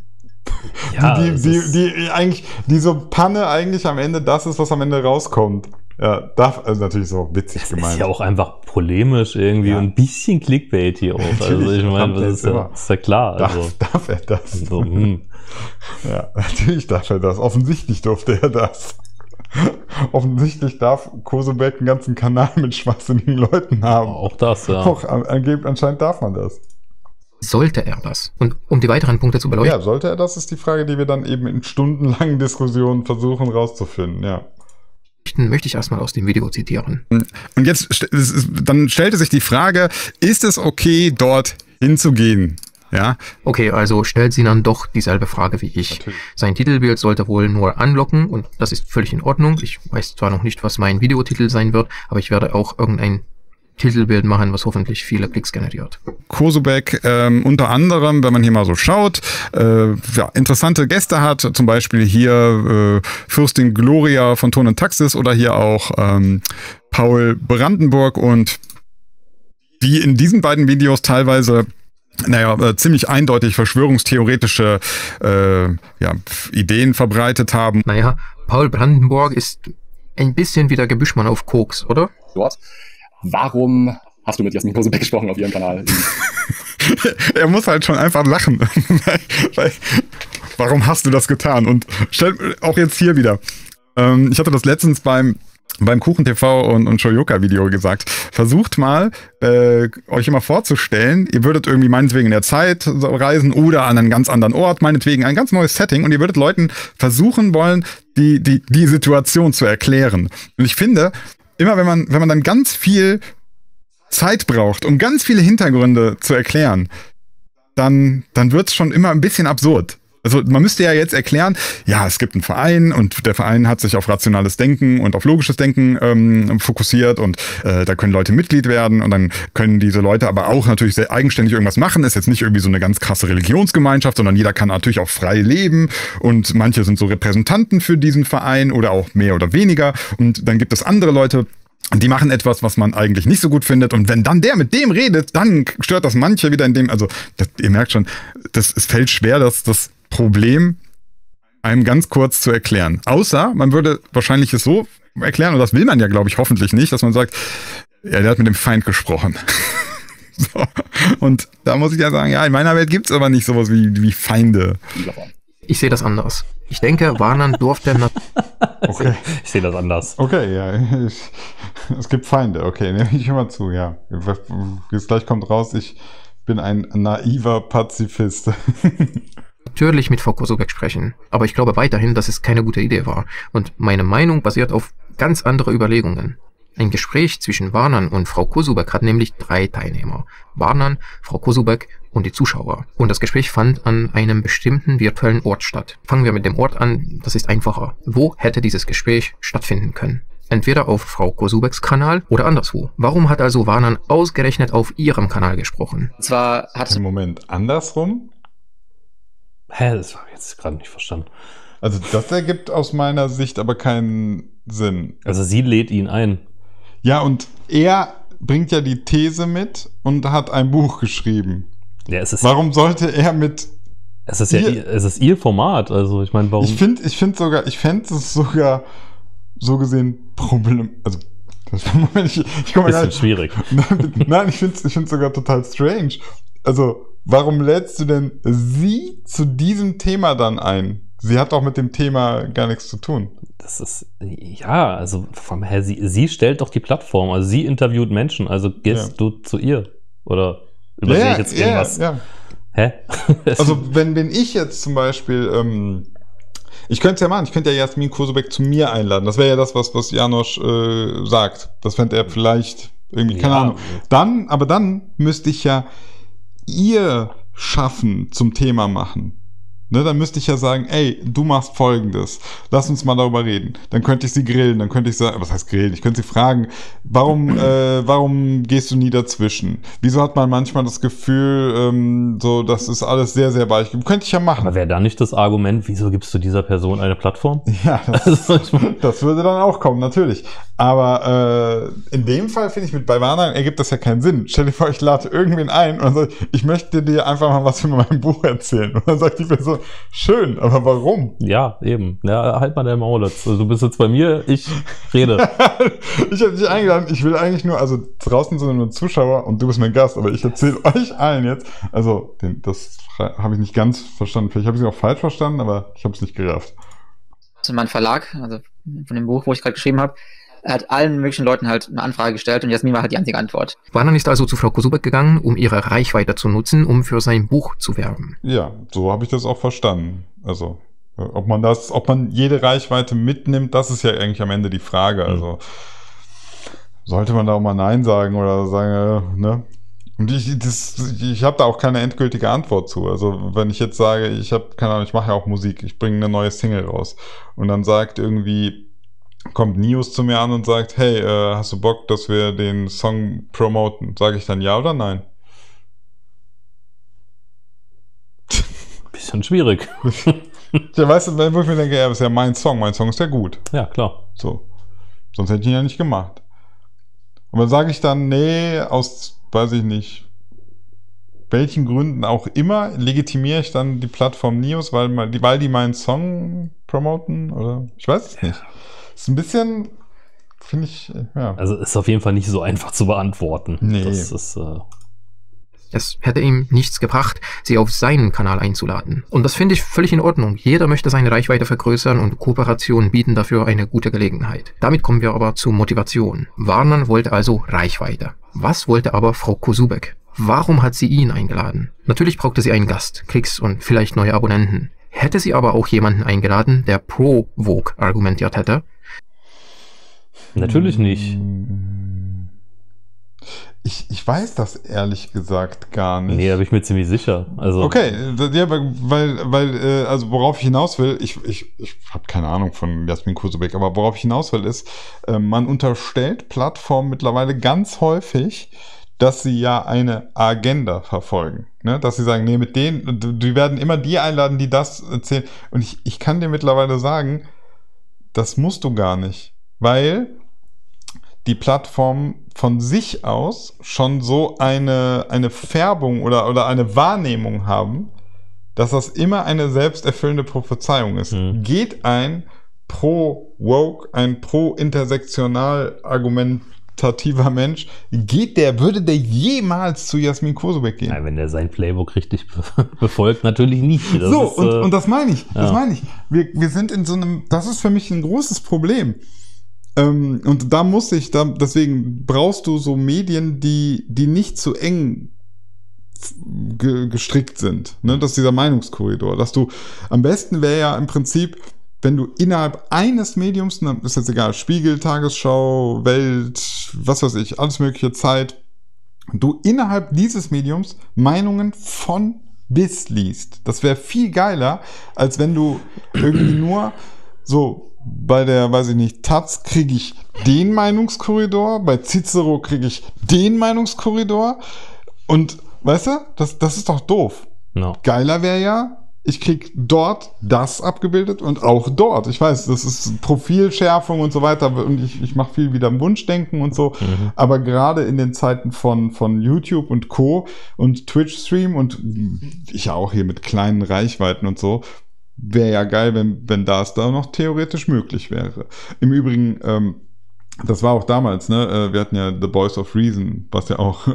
Ja, die so Panne eigentlich am Ende das ist, was am Ende rauskommt. Ja, also natürlich so witzig das gemeint. Das ist ja auch einfach polemisch irgendwie und ein bisschen Clickbait hier auch. Also ich meine, das ist ja klar. Darf er das? So, ja, natürlich darf er das. Offensichtlich durfte er das. Offensichtlich darf Kosubek einen ganzen Kanal mit schwachsinnigen Leuten haben. Auch das, ja. Auch anscheinend darf man das. Sollte er das? Und um die weiteren Punkte zu beleuchten... Ja, sollte er das, ist die Frage, die wir dann eben in stundenlangen Diskussionen versuchen rauszufinden, ja. Möchte ich erstmal aus dem Video zitieren. Und jetzt, dann stellte sich die Frage, ist es okay, dort hinzugehen? Ja. Okay, also stellt Sinan doch dieselbe Frage wie ich. Natürlich. Sein Titelbild sollte wohl nur anlocken und das ist völlig in Ordnung. Ich weiß zwar noch nicht, was mein Videotitel sein wird, aber ich werde auch irgendein Titelbild machen, was hoffentlich viele Klicks generiert. Kosubek unter anderem, wenn man hier mal so schaut, interessante Gäste hat, zum Beispiel hier Fürstin Gloria von Thurn und Taxis oder hier auch Paul Brandenburg und die in diesen beiden Videos teilweise ziemlich eindeutig verschwörungstheoretische Ideen verbreitet haben. Naja, Paul Brandenburg ist ein bisschen wie der Gebüschmann auf Koks, oder? Dort. Warum hast du mit Jasmin Kosubek gesprochen auf ihrem Kanal? Er muss halt schon einfach lachen. Warum hast du das getan? Und auch jetzt hier wieder. Ich hatte das letztens beim Kuchen-TV und Shoyoka-Video gesagt. Versucht mal, euch immer vorzustellen, ihr würdet irgendwie meinetwegen in der Zeit reisen oder an einen ganz anderen Ort, meinetwegen ein ganz neues Setting und ihr würdet Leuten versuchen wollen, die Situation zu erklären. Und ich finde... Immer wenn man dann ganz viel Zeit braucht, um ganz viele Hintergründe zu erklären, dann wird es schon immer ein bisschen absurd. Also man müsste ja jetzt erklären, ja, es gibt einen Verein und der Verein hat sich auf rationales Denken und auf logisches Denken fokussiert und da können Leute Mitglied werden und dann können diese Leute aber auch natürlich sehr eigenständig irgendwas machen. Ist jetzt nicht irgendwie so eine ganz krasse Religionsgemeinschaft, sondern jeder kann natürlich auch frei leben und manche sind so Repräsentanten für diesen Verein oder auch mehr oder weniger und dann gibt es andere Leute, die machen etwas, was man eigentlich nicht so gut findet und wenn dann der mit dem redet, dann stört das manche wieder in dem, also das, ihr merkt schon, es fällt schwer, dass das Problem einem ganz kurz zu erklären. Außer, man würde wahrscheinlich es so erklären, und das will man ja, glaube ich, hoffentlich nicht, dass man sagt, ja, der hat mit dem Feind gesprochen. So. Und da muss ich ja sagen, ja, in meiner Welt gibt es aber nicht sowas wie Feinde. Ich sehe das anders. Ich denke, Warnan durfte... Okay. Ich sehe das anders. Okay, ja. Es gibt Feinde. Okay, nehme ich immer zu, ja. Jetzt gleich kommt raus, ich bin ein naiver Pazifist. Natürlich mit Frau Kosubek sprechen, aber ich glaube weiterhin, dass es keine gute Idee war und meine Meinung basiert auf ganz andere Überlegungen. Ein Gespräch zwischen Warnan und Frau Kosubek hat nämlich 3 Teilnehmer. Warnan, Frau Kosubek und die Zuschauer. Und das Gespräch fand an einem bestimmten virtuellen Ort statt. Fangen wir mit dem Ort an, das ist einfacher. Wo hätte dieses Gespräch stattfinden können? Entweder auf Frau Kosubeks Kanal oder anderswo. Warum hat also Warnan ausgerechnet auf ihrem Kanal gesprochen? Und zwar hat... Moment, andersrum? Hä, das habe ich jetzt gerade nicht verstanden. Also das ergibt aus meiner Sicht aber keinen Sinn. Also sie lädt ihn ein. Ja, und er bringt ja die These mit und hat ein Buch geschrieben. Ja, es ist warum sollte er mit... Es ist ihr, ja, es ist ihr Format, also ich meine, warum... Ich fände es sogar... so gesehen also ich komme gar nicht, schwierig. Nein, ich finde es sogar total strange. Also, warum lädst du denn sie zu diesem Thema dann ein? Sie hat doch mit dem Thema gar nichts zu tun. Das ist, ja, also vom her, sie stellt doch die Plattform, also sie interviewt Menschen, also gehst du zu ihr? Oder übersehe ich jetzt irgendwas? Ja. Hä? Also, wenn ich jetzt zum Beispiel... ich könnte es ja machen. Ich könnte ja Jasmin Kosubek zu mir einladen. Das wäre ja das, was Janosch sagt. Das fände er vielleicht irgendwie, keine Ahnung. Aber dann müsste ich ja ihr Schaffen zum Thema machen. Ne? Dann müsste ich ja sagen, ey, du machst Folgendes. Lass uns mal darüber reden. Dann könnte ich sie grillen. Dann könnte ich sagen, was heißt grillen? Ich könnte sie fragen, warum gehst du nie dazwischen? Wieso hat man manchmal das Gefühl, so, das ist alles sehr, sehr weich. Könnte ich ja machen. Aber wäre da nicht das Argument, wieso gibst du dieser Person eine Plattform? Ja, das würde dann auch kommen, natürlich. Aber in dem Fall, finde ich, bei Warnan ergibt das ja keinen Sinn. Stell dir vor, ich lade irgendwen ein und dann sage ich, ich möchte dir einfach mal was über mein Buch erzählen. Und dann sagt die Person, schön, aber warum? Ja, eben. Ja, halt mal dein Maul jetzt. Also, du bist jetzt bei mir, ich rede. Ich habe dich eingeladen. Ich will eigentlich nur, also draußen sind nur Zuschauer und du bist mein Gast, aber ich erzähle euch allen jetzt. Also, das habe ich nicht ganz verstanden. Vielleicht habe ich es auch falsch verstanden, aber ich habe es nicht gerafft. Also mein Verlag, also von dem Buch, wo ich gerade geschrieben habe, er hat allen möglichen Leuten halt eine Anfrage gestellt und Jasmin war halt die einzige Antwort. Warnan ist also zu Frau Kosubek gegangen, um ihre Reichweite zu nutzen, um für sein Buch zu werben. Ja, so habe ich das auch verstanden. Also, ob man jede Reichweite mitnimmt, das ist ja eigentlich am Ende die Frage. Also, sollte man da auch mal Nein sagen oder sagen, ne? Und ich habe da auch keine endgültige Antwort zu. Also wenn ich jetzt sage, ich habe, keine Ahnung, ich mache ja auch Musik, ich bringe eine neue Single raus und dann sagt irgendwie... kommt Nius zu mir an und sagt, hey, hast du Bock, dass wir den Song promoten? Sage ich dann ja oder nein? Bisschen schwierig. Ja, weißt du, wo ich mir denke, ja, ist ja mein Song ist ja gut. Ja, klar. So. Sonst hätte ich ihn ja nicht gemacht. Und dann sage ich dann, nee, aus, weiß ich nicht, welchen Gründen auch immer, legitimiere ich dann die Plattform Nius, weil die meinen Song promoten? Oder? Ich weiß es nicht. Ist ein bisschen, finde ich, ja. Also ist auf jeden Fall nicht so einfach zu beantworten. Nee. Das ist, es hätte ihm nichts gebracht, sie auf seinen Kanal einzuladen. Und das finde ich völlig in Ordnung. Jeder möchte seine Reichweite vergrößern und Kooperationen bieten dafür eine gute Gelegenheit. Damit kommen wir aber zur Motivation. Warnan wollte also Reichweite. Was wollte aber Frau Kosubek? Warum hat sie ihn eingeladen? Natürlich brauchte sie einen Gast, Klicks und vielleicht neue Abonnenten. Hätte sie aber auch jemanden eingeladen, der pro Vogue argumentiert hätte? Natürlich nicht. Ich weiß das ehrlich gesagt gar nicht. Nee, da bin ich mir ziemlich sicher. Also okay, ja, weil also worauf ich hinaus will, ich habe keine Ahnung von Jasmin Kosubek, aber worauf ich hinaus will ist, man unterstellt Plattformen mittlerweile ganz häufig, dass sie ja eine Agenda verfolgen. Ne? Dass sie sagen, nee, mit denen, die werden immer die einladen, die das erzählen. Und ich kann dir mittlerweile sagen, das musst du gar nicht. Weil die Plattformen von sich aus schon so eine Färbung oder eine Wahrnehmung haben, dass das immer eine selbsterfüllende Prophezeiung ist. Mhm. Geht ein pro-woke, ein pro-intersektional Argument Mensch, würde der jemals zu Jasmin Kosubek gehen? Nein, wenn der sein Playbook richtig befolgt, natürlich nicht. Das so, ist, und das meine ich. Das meine ich. Wir sind in so einem, das ist für mich ein großes Problem. Und da muss ich, deswegen brauchst du so Medien, die nicht zu eng gestrickt sind. Ne? Das ist dieser Meinungskorridor. Dass du, am besten wäre ja im Prinzip, wenn du innerhalb eines Mediums, ist jetzt egal, Spiegel, Tagesschau, Welt, was weiß ich, alles mögliche, Zeit, du innerhalb dieses Mediums Meinungen von bis liest. Das wäre viel geiler, als wenn du irgendwie nur so bei der, weiß ich nicht, Taz kriege ich den Meinungskorridor, bei Cicero kriege ich den Meinungskorridor und, weißt du, das ist doch doof. No. Geiler wäre ja, ich krieg dort das abgebildet und auch dort. Ich weiß, das ist Profilschärfung und so weiter und ich mache viel wieder im Wunschdenken und so. Mhm. Aber gerade in den Zeiten von YouTube und Co. und Twitch-Stream und ich auch hier mit kleinen Reichweiten und so, wäre ja geil, wenn das da noch theoretisch möglich wäre. Im Übrigen, das war auch damals, ne? Wir hatten ja The Voice of Reason, was ja auch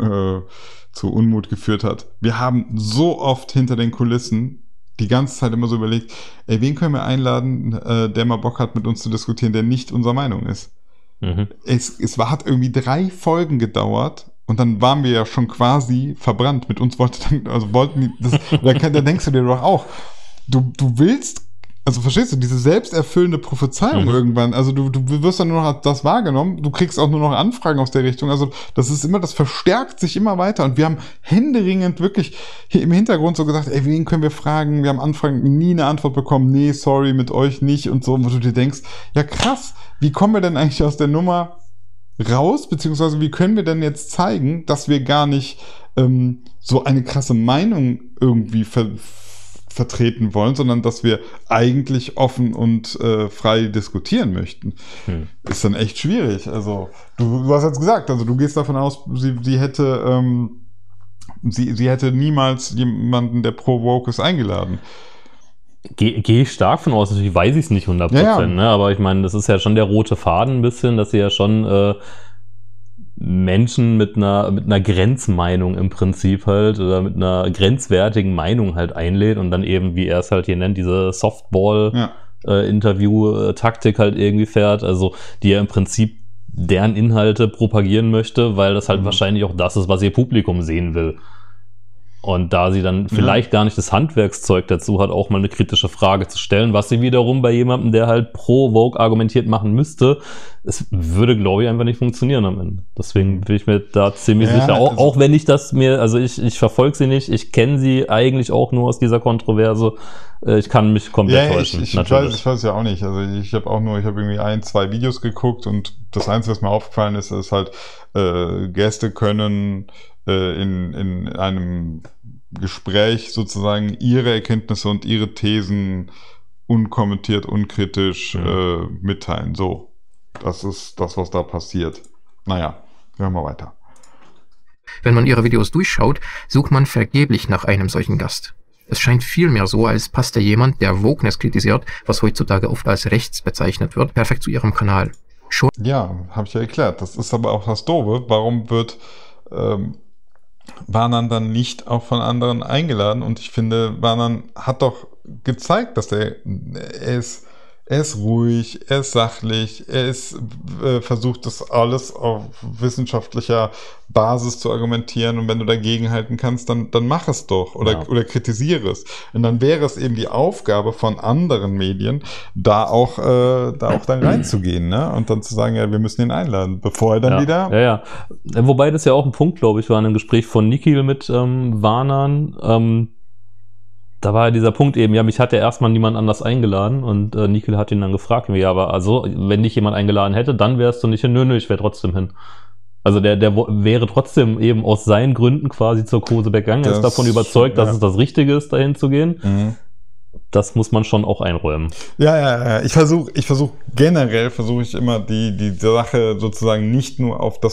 zu Unmut geführt hat. Wir haben so oft hinter den Kulissen die ganze Zeit immer so überlegt, ey, wen können wir einladen, der mal Bock hat, mit uns zu diskutieren, der nicht unserer Meinung ist. Mhm. Es hat irgendwie 3 Folgen gedauert und dann waren wir ja schon quasi verbrannt. Mit uns da denkst du dir doch auch, du willst, also verstehst du, diese selbsterfüllende Prophezeiung irgendwann, also du wirst dann nur noch das wahrgenommen, du kriegst auch nur noch Anfragen aus der Richtung, also das verstärkt sich immer weiter und wir haben händeringend wirklich hier im Hintergrund so gesagt, ey, wen können wir fragen, wir haben Anfragen, nie eine Antwort bekommen, nee, sorry, mit euch nicht und so, wo du dir denkst, ja krass, wie kommen wir denn eigentlich aus der Nummer raus, beziehungsweise wie können wir denn jetzt zeigen, dass wir gar nicht so eine krasse Meinung irgendwie vertreten wollen, sondern dass wir eigentlich offen und frei diskutieren möchten. Ist dann echt schwierig. Also, du hast jetzt gesagt, also du gehst davon aus, sie hätte niemals jemanden, der pro-woke ist, eingeladen. Gehe ich stark von aus, natürlich weiß ich es nicht 100%, ja. Ne? Aber ich meine, das ist ja schon der rote Faden ein bisschen, dass sie ja schon Menschen mit einer Grenzmeinung im Prinzip halt oder mit einer grenzwertigen Meinung halt einlädt und dann eben, wie er es halt hier nennt, diese Softball-Interview-Taktik halt irgendwie fährt, also die er im Prinzip deren Inhalte propagieren möchte, weil das halt wahrscheinlich auch das ist, was ihr Publikum sehen will. Und da sie dann vielleicht gar nicht das Handwerkszeug dazu hat, auch mal eine kritische Frage zu stellen, was sie wiederum bei jemandem, der halt pro-Vogue argumentiert machen müsste, es würde, glaube ich, einfach nicht funktionieren am Ende. Deswegen bin ich mir da ziemlich sicher, auch wenn ich das mir, also ich verfolge sie nicht, ich kenne sie eigentlich auch nur aus dieser Kontroverse, ich kann mich komplett täuschen. Ich weiß ja auch nicht, also ich habe irgendwie 1-2 Videos geguckt und das Einzige, was mir aufgefallen ist, ist halt, Gäste können in einem Gespräch sozusagen ihre Erkenntnisse und ihre Thesen unkommentiert, unkritisch mitteilen. So, das ist das, was da passiert. Naja, hören wir weiter. Wenn man ihre Videos durchschaut, sucht man vergeblich nach einem solchen Gast. Es scheint vielmehr so, als passt da jemand, der Wokeness kritisiert, was heutzutage oft als rechts bezeichnet wird, perfekt zu ihrem Kanal. Schon. Ja, habe ich ja erklärt. Das ist aber auch das Doofe. Warum wird Warnan dann nicht auch von anderen eingeladen? Und ich finde, Warnan hat doch gezeigt, dass er ist ruhig, er ist sachlich, er ist versucht, das alles auf wissenschaftlicher Basis zu argumentieren und wenn du dagegen halten kannst, dann mach es doch oder kritisiere es. Und dann wäre es eben die Aufgabe von anderen Medien, da auch dann reinzugehen, ne? Und dann zu sagen, ja, wir müssen ihn einladen, bevor er dann wieder... Ja. Wobei das ja auch ein Punkt, glaube ich, war in einem Gespräch von Nikhil mit Warnan, da war ja dieser Punkt eben, ja, mich hat ja erstmal niemand anders eingeladen und Nikhil hat ihn dann gefragt, ja, aber also, wenn dich jemand eingeladen hätte, dann wärst du nicht hin, nö, ich wäre trotzdem hin. Also der wäre trotzdem eben aus seinen Gründen quasi zur Kosubek gegangen, er ist davon überzeugt, dass es das Richtige ist, dahin zu gehen. Mhm. Das muss man schon auch einräumen. Ja. Ich versuche generell immer die Sache sozusagen nicht nur auf den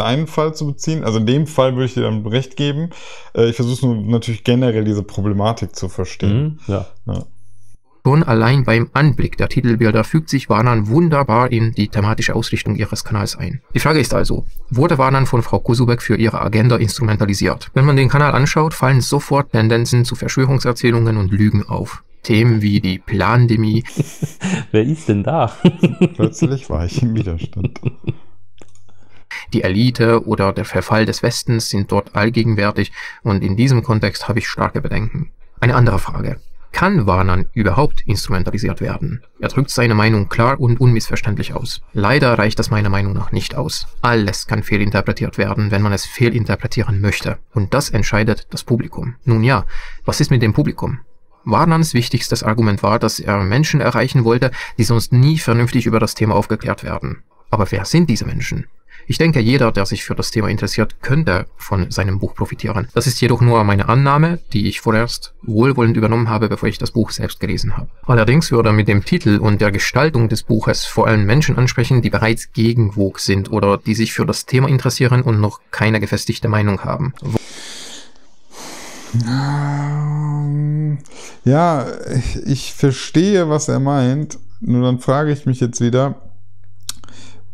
einen Fall zu beziehen. Also in dem Fall würde ich dir dann recht geben. Ich versuche nur natürlich generell diese Problematik zu verstehen. Ja. Schon allein beim Anblick der Titelbilder fügt sich Warnan wunderbar in die thematische Ausrichtung ihres Kanals ein. Die Frage ist also, wurde Warnan von Frau Kosubek für ihre Agenda instrumentalisiert? Wenn man den Kanal anschaut, fallen sofort Tendenzen zu Verschwörungserzählungen und Lügen auf. Themen wie die Plandemie. Wer ist denn da? Plötzlich war ich im Widerstand. Die Elite oder der Verfall des Westens sind dort allgegenwärtig und in diesem Kontext habe ich starke Bedenken. Eine andere Frage. Kann Warnan überhaupt instrumentalisiert werden? Er drückt seine Meinung klar und unmissverständlich aus. Leider reicht das meiner Meinung nach nicht aus. Alles kann fehlinterpretiert werden, wenn man es fehlinterpretieren möchte. Und das entscheidet das Publikum. Nun ja, was ist mit dem Publikum? Warnans wichtigstes Argument war, dass er Menschen erreichen wollte, die sonst nie vernünftig über das Thema aufgeklärt werden. Aber wer sind diese Menschen? Ich denke, jeder, der sich für das Thema interessiert, könnte von seinem Buch profitieren. Das ist jedoch nur meine Annahme, die ich vorerst wohlwollend übernommen habe, bevor ich das Buch selbst gelesen habe. Allerdings würde mit dem Titel und der Gestaltung des Buches vor allem Menschen ansprechen, die bereits gegen Vogue sind oder die sich für das Thema interessieren und noch keine gefestigte Meinung haben. Ja, ich verstehe, was er meint. Nur dann frage ich mich jetzt wieder,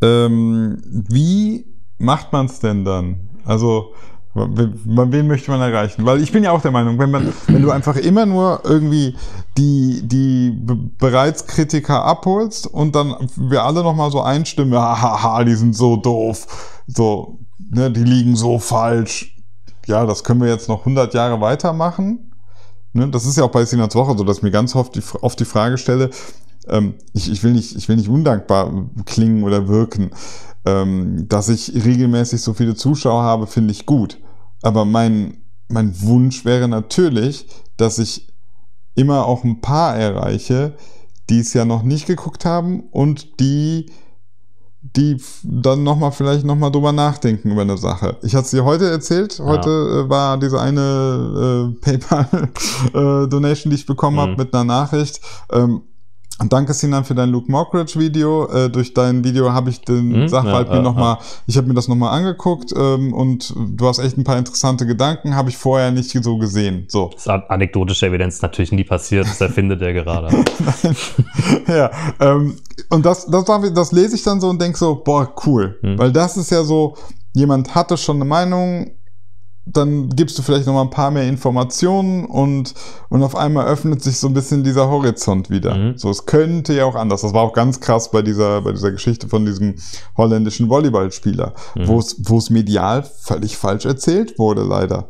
wie macht man es denn dann? Also, wen möchte man erreichen? Weil ich bin ja auch der Meinung, wenn du einfach immer nur irgendwie die bereits Kritiker abholst und dann wir alle nochmal so einstimmen, haha, die sind so doof, so, ne, die liegen so falsch. Ja, das können wir jetzt noch 100 Jahre weitermachen. Ne, das ist ja auch bei SinansWoche so, dass mir ganz oft die Frage stelle, ich will nicht undankbar klingen oder wirken. Dass ich regelmäßig so viele Zuschauer habe, finde ich gut. Aber mein Wunsch wäre natürlich, dass ich immer auch ein paar erreiche, die es ja noch nicht geguckt haben und die dann nochmal vielleicht nochmal drüber nachdenken über eine Sache. Ich hatte es dir heute erzählt. Heute war diese eine PayPal-Donation, die ich bekommen habe mit einer Nachricht. Danke, Sinan, für dein Luke Mockridge-Video. Durch dein Video habe ich den Sachverhalt ich habe mir das nochmal angeguckt und du hast echt ein paar interessante Gedanken, habe ich vorher nicht so gesehen. So. Das ist anekdotische Evidenz natürlich nie passiert, das erfindet er gerade. Ja, und das lese ich dann so und denke so, boah, cool. Weil das ist ja so, jemand hatte schon eine Meinung, dann gibst du vielleicht nochmal ein paar mehr Informationen und auf einmal öffnet sich so ein bisschen dieser Horizont wieder. So, es könnte ja auch anders. Das war auch ganz krass bei dieser Geschichte von diesem holländischen Volleyballspieler, wo es medial völlig falsch erzählt wurde, leider.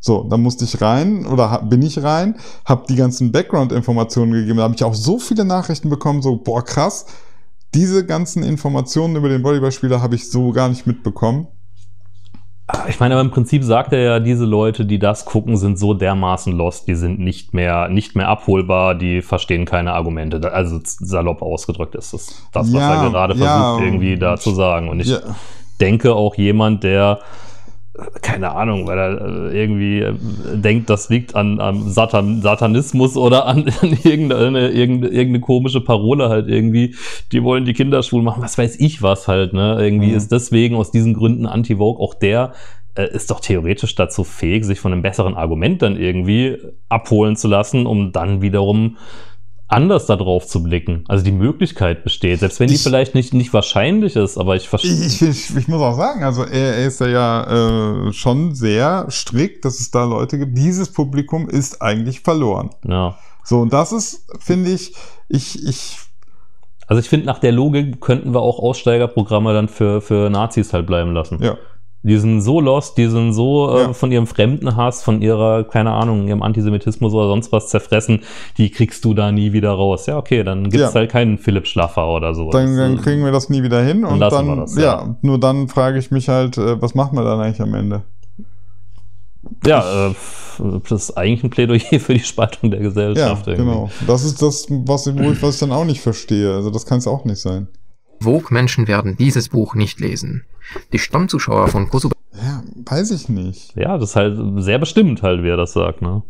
So, dann musste ich rein oder bin ich rein, habe die ganzen Background-Informationen gegeben, da habe ich auch so viele Nachrichten bekommen, so, boah, krass, diese ganzen Informationen über den Volleyballspieler habe ich so gar nicht mitbekommen. Ich meine, aber im Prinzip sagt er ja, diese Leute, die das gucken, sind so dermaßen lost, die sind nicht mehr abholbar, die verstehen keine Argumente. Also salopp ausgedrückt ist das ja, was er gerade versucht irgendwie da zu sagen. Und ich denke auch jemand, der, keine Ahnung, weil er irgendwie denkt, das liegt an Satanismus oder an irgendeine komische Parole halt irgendwie. Die wollen die Kinder schwul machen, was weiß ich was halt, ne? Irgendwie ist deswegen aus diesen Gründen Anti-Vogue, auch der ist doch theoretisch dazu fähig, sich von einem besseren Argument dann irgendwie abholen zu lassen, um dann wiederum anders darauf zu blicken. Also die Möglichkeit besteht, selbst wenn die vielleicht nicht wahrscheinlich ist, aber ich verstehe. Ich muss auch sagen, also er ist ja schon sehr strikt, dass es da Leute gibt. Dieses Publikum ist eigentlich verloren. Ja. So, und das ist, finde ich. Also ich finde, nach der Logik könnten wir auch Aussteigerprogramme dann für Nazis halt bleiben lassen. Ja. Die sind so lost, die sind so von ihrem Fremdenhass, von ihrer, keine Ahnung, ihrem Antisemitismus oder sonst was zerfressen, die kriegst du da nie wieder raus. Ja, okay, dann gibt es halt keinen Philipp Schlaffer oder so. Dann kriegen wir das nie wieder hin und dann das, nur dann frage ich mich halt, was machen wir dann eigentlich am Ende? Ja, das ist eigentlich ein Plädoyer für die Spaltung der Gesellschaft. Ja, genau. Irgendwie. Das ist das, was ich dann auch nicht verstehe. Also das kann es auch nicht sein. Vogue-Menschen werden dieses Buch nicht lesen. Die Stammzuschauer von Kosubek... Ja, weiß ich nicht. Ja, das ist halt sehr bestimmt halt, wie er das sagt, ne?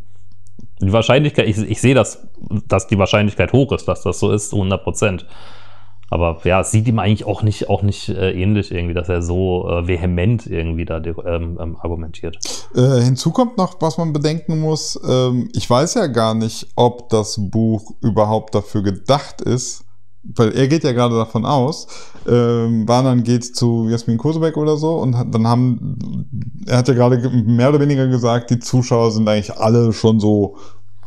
Die Wahrscheinlichkeit, ich sehe das, dass die Wahrscheinlichkeit hoch ist, dass das so ist, 100%. Aber ja, es sieht ihm eigentlich auch nicht ähnlich irgendwie, dass er so vehement irgendwie da argumentiert. Hinzu kommt noch, was man bedenken muss, ich weiß ja gar nicht, ob das Buch überhaupt dafür gedacht ist, weil er geht ja gerade davon aus, Warnan geht zu Jasmin Kosubek oder so und er hat ja gerade mehr oder weniger gesagt, die Zuschauer sind eigentlich alle schon so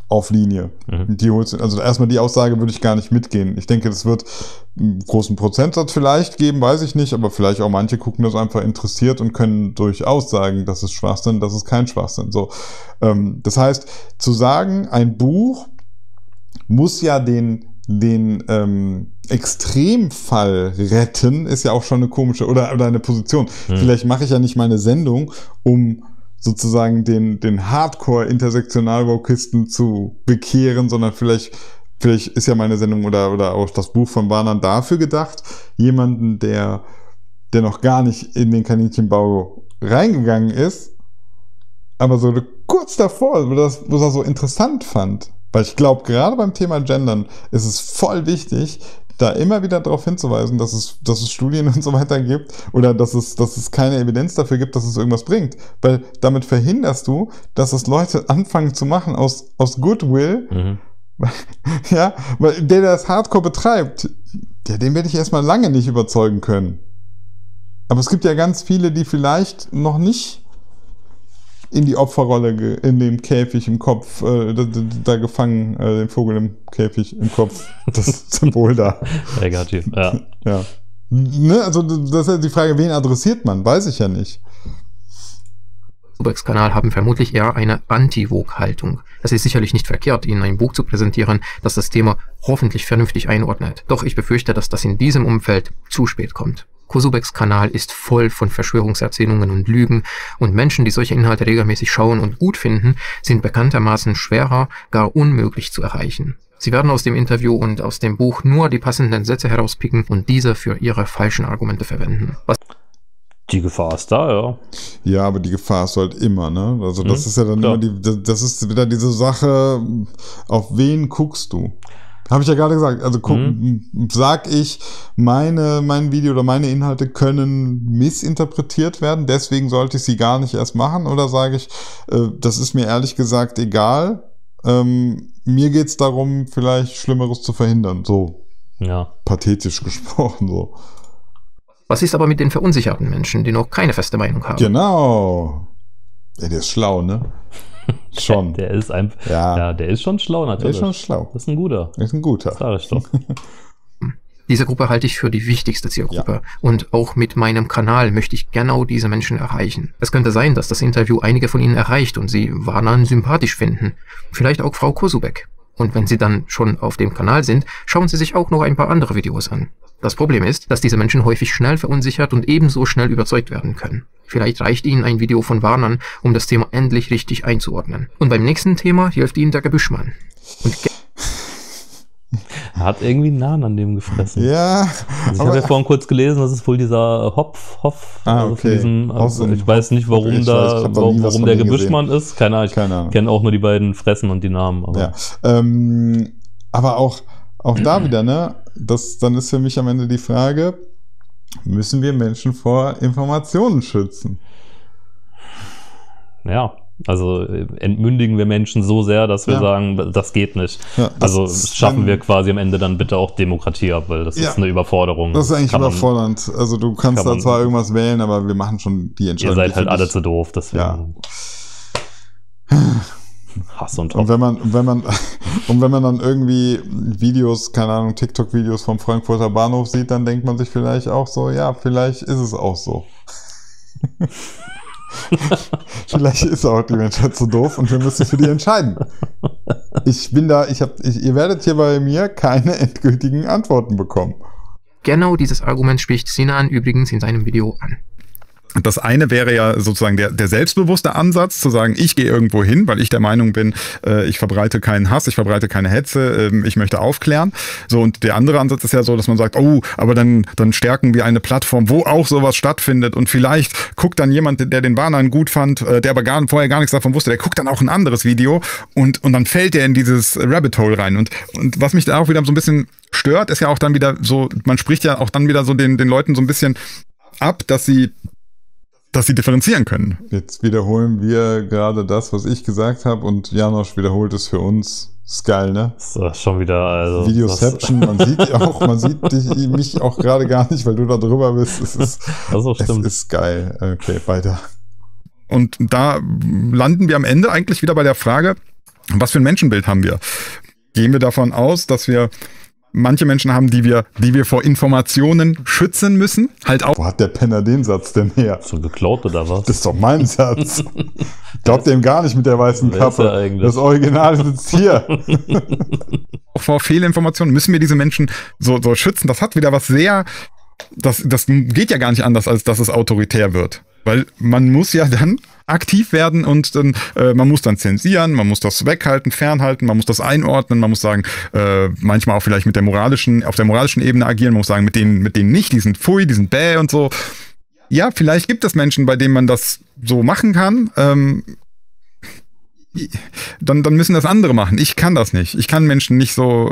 auf Linie. Also erstmal die Aussage würde ich gar nicht mitgehen. Ich denke, das wird einen großen Prozentsatz vielleicht geben, weiß ich nicht, aber vielleicht auch manche gucken das einfach interessiert und können durchaus sagen, das ist Schwachsinn, das ist kein Schwachsinn. So. Das heißt, zu sagen, ein Buch, muss ja den Extremfall retten, ist ja auch schon eine komische oder eine Position. Hm. Vielleicht mache ich ja nicht mal eine Sendung, um sozusagen den Hardcore-Intersektional-Wokisten zu bekehren, sondern vielleicht ist ja meine Sendung oder auch das Buch von Warnan dafür gedacht, jemanden, der noch gar nicht in den Kaninchenbau reingegangen ist, aber so kurz davor, was er so interessant fand. Weil ich glaube, gerade beim Thema Gendern ist es voll wichtig, da immer wieder darauf hinzuweisen, dass es Studien und so weiter gibt oder dass es keine Evidenz dafür gibt, dass es irgendwas bringt. Weil damit verhinderst du, dass es Leute anfangen zu machen aus Goodwill. Mhm. Ja, weil der das Hardcore betreibt, den werde ich erstmal lange nicht überzeugen können. Aber es gibt ja ganz viele, die vielleicht noch nicht in die Opferrolle, in dem Käfig im Kopf, da gefangen, den Vogel im Käfig im Kopf, das Symbol da. I got you. Ja. Ja. Ne? Also das ist die Frage, wen adressiert man? Weiß ich ja nicht. Kanal haben vermutlich eher eine Anti-Vogue-Haltung. Es ist sicherlich nicht verkehrt, Ihnen ein Buch zu präsentieren, das das Thema hoffentlich vernünftig einordnet. Doch ich befürchte, dass das in diesem Umfeld zu spät kommt. Kosubeks Kanal ist voll von Verschwörungserzählungen und Lügen, und Menschen, die solche Inhalte regelmäßig schauen und gut finden, sind bekanntermaßen schwerer, gar unmöglich zu erreichen. Sie werden aus dem Interview und aus dem Buch nur die passenden Sätze herauspicken und diese für ihre falschen Argumente verwenden. Die Gefahr ist da, ja. Ja, aber die Gefahr ist halt immer, ne? Also das ist ja dann klar. Das ist wieder diese Sache, auf wen guckst du? Habe ich ja gerade gesagt. Also sag ich, mein Video oder meine Inhalte können missinterpretiert werden, deswegen sollte ich sie gar nicht erst machen, oder sage ich, das ist mir ehrlich gesagt egal. Mir geht es darum, vielleicht Schlimmeres zu verhindern. So. Ja. Pathetisch gesprochen, so. Was ist aber mit den verunsicherten Menschen, die noch keine feste Meinung haben? Genau. Ja, der ist schlau, ne? Schon. Der ist einfach. Ja, der ist schon schlau, natürlich. Der ist schon schlau. Das ist ein guter. Das ist ein guter. Das sage ich doch. Diese Gruppe halte ich für die wichtigste Zielgruppe. Ja. Und auch mit meinem Kanal möchte ich genau diese Menschen erreichen. Es könnte sein, dass das Interview einige von ihnen erreicht und sie Warnan sympathisch finden. Vielleicht auch Frau Kosubek. Und wenn sie dann schon auf dem Kanal sind, schauen sie sich auch noch ein paar andere Videos an. Das Problem ist, dass diese Menschen häufig schnell verunsichert und ebenso schnell überzeugt werden können. Vielleicht reicht ihnen ein Video von Warnan, um das Thema endlich richtig einzuordnen. Und beim nächsten Thema hilft ihnen der Gebüschmann. Und hat irgendwie einen Namen an dem gefressen. Ja. Also ich habe ja vorhin kurz gelesen, das ist wohl dieser Hopf. Okay. Ich weiß nicht, warum der Gebüschmann ist. Keine Ahnung. Ich kenne auch nur die beiden Fressen und die Namen. Aber, ja. Aber auch da wieder, ne? Dann ist für mich am Ende die Frage, müssen wir Menschen vor Informationen schützen? Ja. Also entmündigen wir Menschen so sehr, dass wir sagen, das geht nicht. Ja, also schaffen wir quasi am Ende dann bitte auch Demokratie ab, weil das ist eine Überforderung. Das ist eigentlich überfordernd. Also du kannst da zwar irgendwas wählen, aber wir machen schon die Entscheidung. Ihr seid halt alle zu doof, deswegen. Ja. Hass und Hoffnung. Und wenn man dann irgendwie Videos, keine Ahnung, TikTok-Videos vom Frankfurter Bahnhof sieht, dann denkt man sich vielleicht auch so, ja, vielleicht ist es auch so. Vielleicht ist auch die Menschheit so doof und wir müssen für die entscheiden. Ihr werdet hier bei mir keine endgültigen Antworten bekommen. Genau dieses Argument spricht Sinan übrigens in seinem Video an. Das eine wäre ja sozusagen der selbstbewusste Ansatz, zu sagen, ich gehe irgendwo hin, weil ich der Meinung bin, ich verbreite keinen Hass, ich verbreite keine Hetze, ich möchte aufklären. So, und der andere Ansatz ist ja so, dass man sagt, oh, aber dann stärken wir eine Plattform, wo auch sowas stattfindet, und vielleicht guckt dann jemand, der den Warnan gut fand, der aber vorher gar nichts davon wusste, der guckt dann auch ein anderes Video und dann fällt der in dieses Rabbit Hole rein. Und was mich da auch wieder so ein bisschen stört, ist ja auch dann wieder so, man spricht ja auch dann wieder so den Leuten so ein bisschen ab, dass sie differenzieren können. Jetzt wiederholen wir gerade das, was ich gesagt habe, und Janosch wiederholt es für uns. Ist geil, ne? Das ist schon wieder, also Videoception, man sieht mich auch gerade gar nicht, weil du da drüber bist. Es ist geil. Okay, weiter. Und da landen wir am Ende eigentlich wieder bei der Frage, was für ein Menschenbild haben wir? Gehen wir davon aus, dass wir manche Menschen haben, die wir vor Informationen schützen müssen, halt auch. Wo hat der Penner den Satz denn her? So geklaut oder was? Das ist doch mein Satz. Glaubt dem gar nicht mit der weißen Kappe. Das Original sitzt hier. vor Fehlinformationen, müssen wir diese Menschen so schützen. Das hat wieder was sehr, das geht ja gar nicht anders, als dass es autoritär wird. Weil man muss ja dann aktiv werden und dann, man muss dann zensieren, man muss das weghalten, fernhalten, man muss das einordnen, man muss sagen, manchmal auch vielleicht mit der moralischen, auf der moralischen Ebene agieren, man muss sagen, mit denen nicht, die sind pfui, die sind bäh und so. Ja, vielleicht gibt es Menschen, bei denen man das so machen kann, dann müssen das andere machen. Ich kann das nicht. Ich kann Menschen nicht so,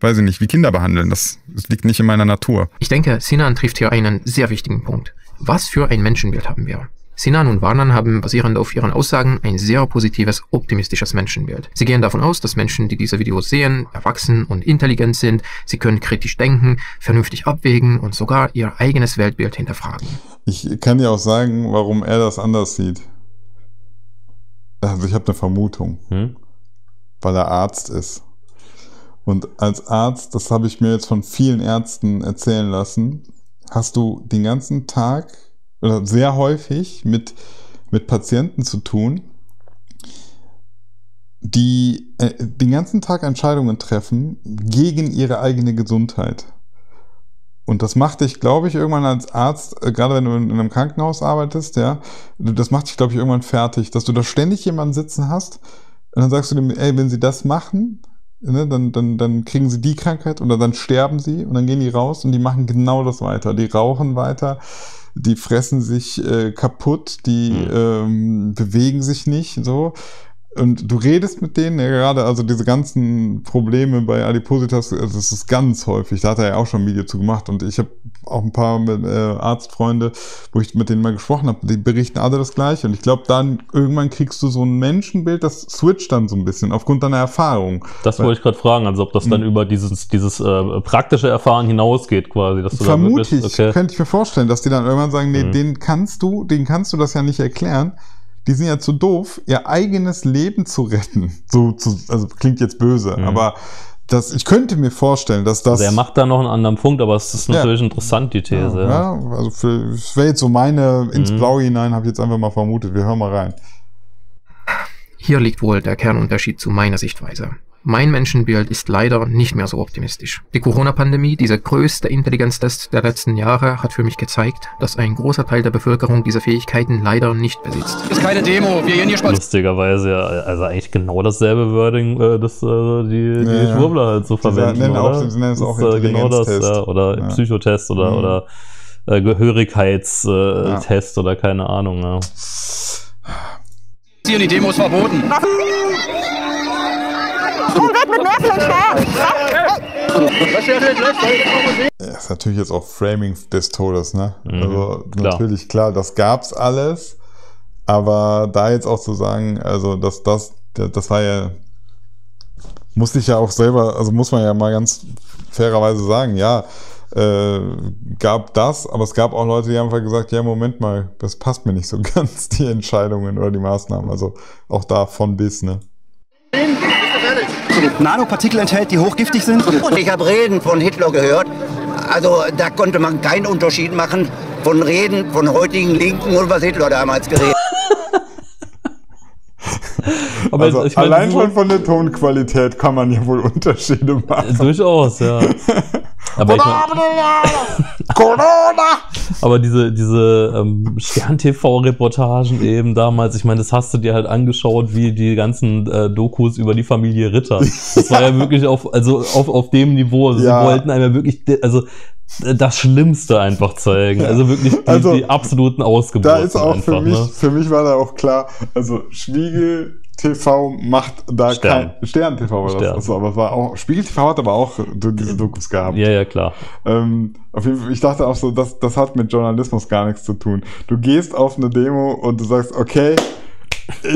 weiß ich nicht, wie Kinder behandeln. Das liegt nicht in meiner Natur. Ich denke, Sinan trifft hier einen sehr wichtigen Punkt. Was für ein Menschenbild haben wir? Sinan und Warnan haben, basierend auf ihren Aussagen, ein sehr positives, optimistisches Menschenbild. Sie gehen davon aus, dass Menschen, die diese Videos sehen, erwachsen und intelligent sind, sie können kritisch denken, vernünftig abwägen und sogar ihr eigenes Weltbild hinterfragen. Ich kann dir auch sagen, warum er das anders sieht. Also ich habe eine Vermutung, weil er Arzt ist. Und als Arzt, das habe ich mir jetzt von vielen Ärzten erzählen lassen, hast du den ganzen Tag oder sehr häufig mit Patienten zu tun, die den ganzen Tag Entscheidungen treffen gegen ihre eigene Gesundheit. Und das macht dich, glaube ich, irgendwann als Arzt, gerade wenn du in einem Krankenhaus arbeitest, ja, das macht dich, glaube ich, irgendwann fertig, dass du da ständig jemanden sitzen hast und dann sagst du dem, ey, wenn sie das machen, ne, dann kriegen sie die Krankheit oder dann sterben sie und dann gehen die raus und die machen genau das weiter. Die rauchen weiter, die fressen sich kaputt, die bewegen sich nicht, so. Und du redest mit denen, ja, gerade also diese ganzen Probleme bei Adipositas, also das ist ganz häufig, da hat er ja auch schon ein Video zu gemacht und ich habe auch ein paar Arztfreunde, wo ich mit denen mal gesprochen habe, die berichten alle das Gleiche und ich glaube, dann irgendwann kriegst du so ein Menschenbild, das switcht dann so ein bisschen aufgrund deiner Erfahrung. Das wollte ich gerade fragen, also ob das dann über dieses praktische Erfahren hinausgeht quasi. Dass du vermutlich, da okay. Könnte ich mir vorstellen, dass die dann irgendwann sagen, nee, denen kannst du das ja nicht erklären. Die sind ja zu doof, ihr eigenes Leben zu retten. Also klingt jetzt böse, aber ich könnte mir vorstellen, dass das... Also er macht da noch einen anderen Punkt, aber es ist natürlich interessant, die These. Ja, also das wäre jetzt so meine ins Blaue hinein, habe ich jetzt einfach mal vermutet. Wir hören mal rein. Hier liegt wohl der Kernunterschied zu meiner Sichtweise. Mein Menschenbild ist leider nicht mehr so optimistisch. Die Corona-Pandemie, dieser größte Intelligenztest der letzten Jahre, hat für mich gezeigt, dass ein großer Teil der Bevölkerung diese Fähigkeiten leider nicht besitzt. Ist keine Demo, wir gehen hier Spaß. Lustigerweise, ja, also eigentlich genau dasselbe Wording, das die Schwurbler halt so verwenden, oder? Sie nennen es auch Intelligenztest. Genau das, oder Psychotest oder Gehörigkeitstest oder keine Ahnung. Ja. Hier die Demos verboten. Das ist natürlich jetzt auch Framing des Todes, ne? Also natürlich, klar, das gab's alles, aber da jetzt auch zu sagen, also dass das war ja, musste ich ja auch selber, also muss man ja mal ganz fairerweise sagen, ja, gab das, aber es gab auch Leute, die haben einfach gesagt, ja, Moment mal, das passt mir nicht so ganz, die Entscheidungen oder die Maßnahmen, also auch da von bis, ne? Nanopartikel enthält, die hochgiftig sind. Und ich habe Reden von Hitler gehört. Also da konnte man keinen Unterschied machen von Reden von heutigen Linken und was Hitler damals geredet. Aber also, ich mein, allein schon von der Tonqualität kann man ja wohl Unterschiede machen. Durchaus, ja. Aber, aber diese Stern-TV-Reportagen eben damals, ich meine, das hast du dir halt angeschaut, wie die ganzen Dokus über die Familie Ritter. Das war ja wirklich auf dem Niveau. Also sie wollten einem ja wirklich, also das Schlimmste einfach zeigen. Ja. Also wirklich die absoluten Ausgeburten. Da ist auch einfach, für mich war da auch klar, also Spiegel TV macht da kein... Stern TV war das. Stern. Also, aber es war auch... Spiegel TV hat aber auch diese Dokus gehabt. Ja, ja, klar. Auf jeden Fall, ich dachte auch so, das hat mit Journalismus gar nichts zu tun. Du gehst auf eine Demo und du sagst, okay,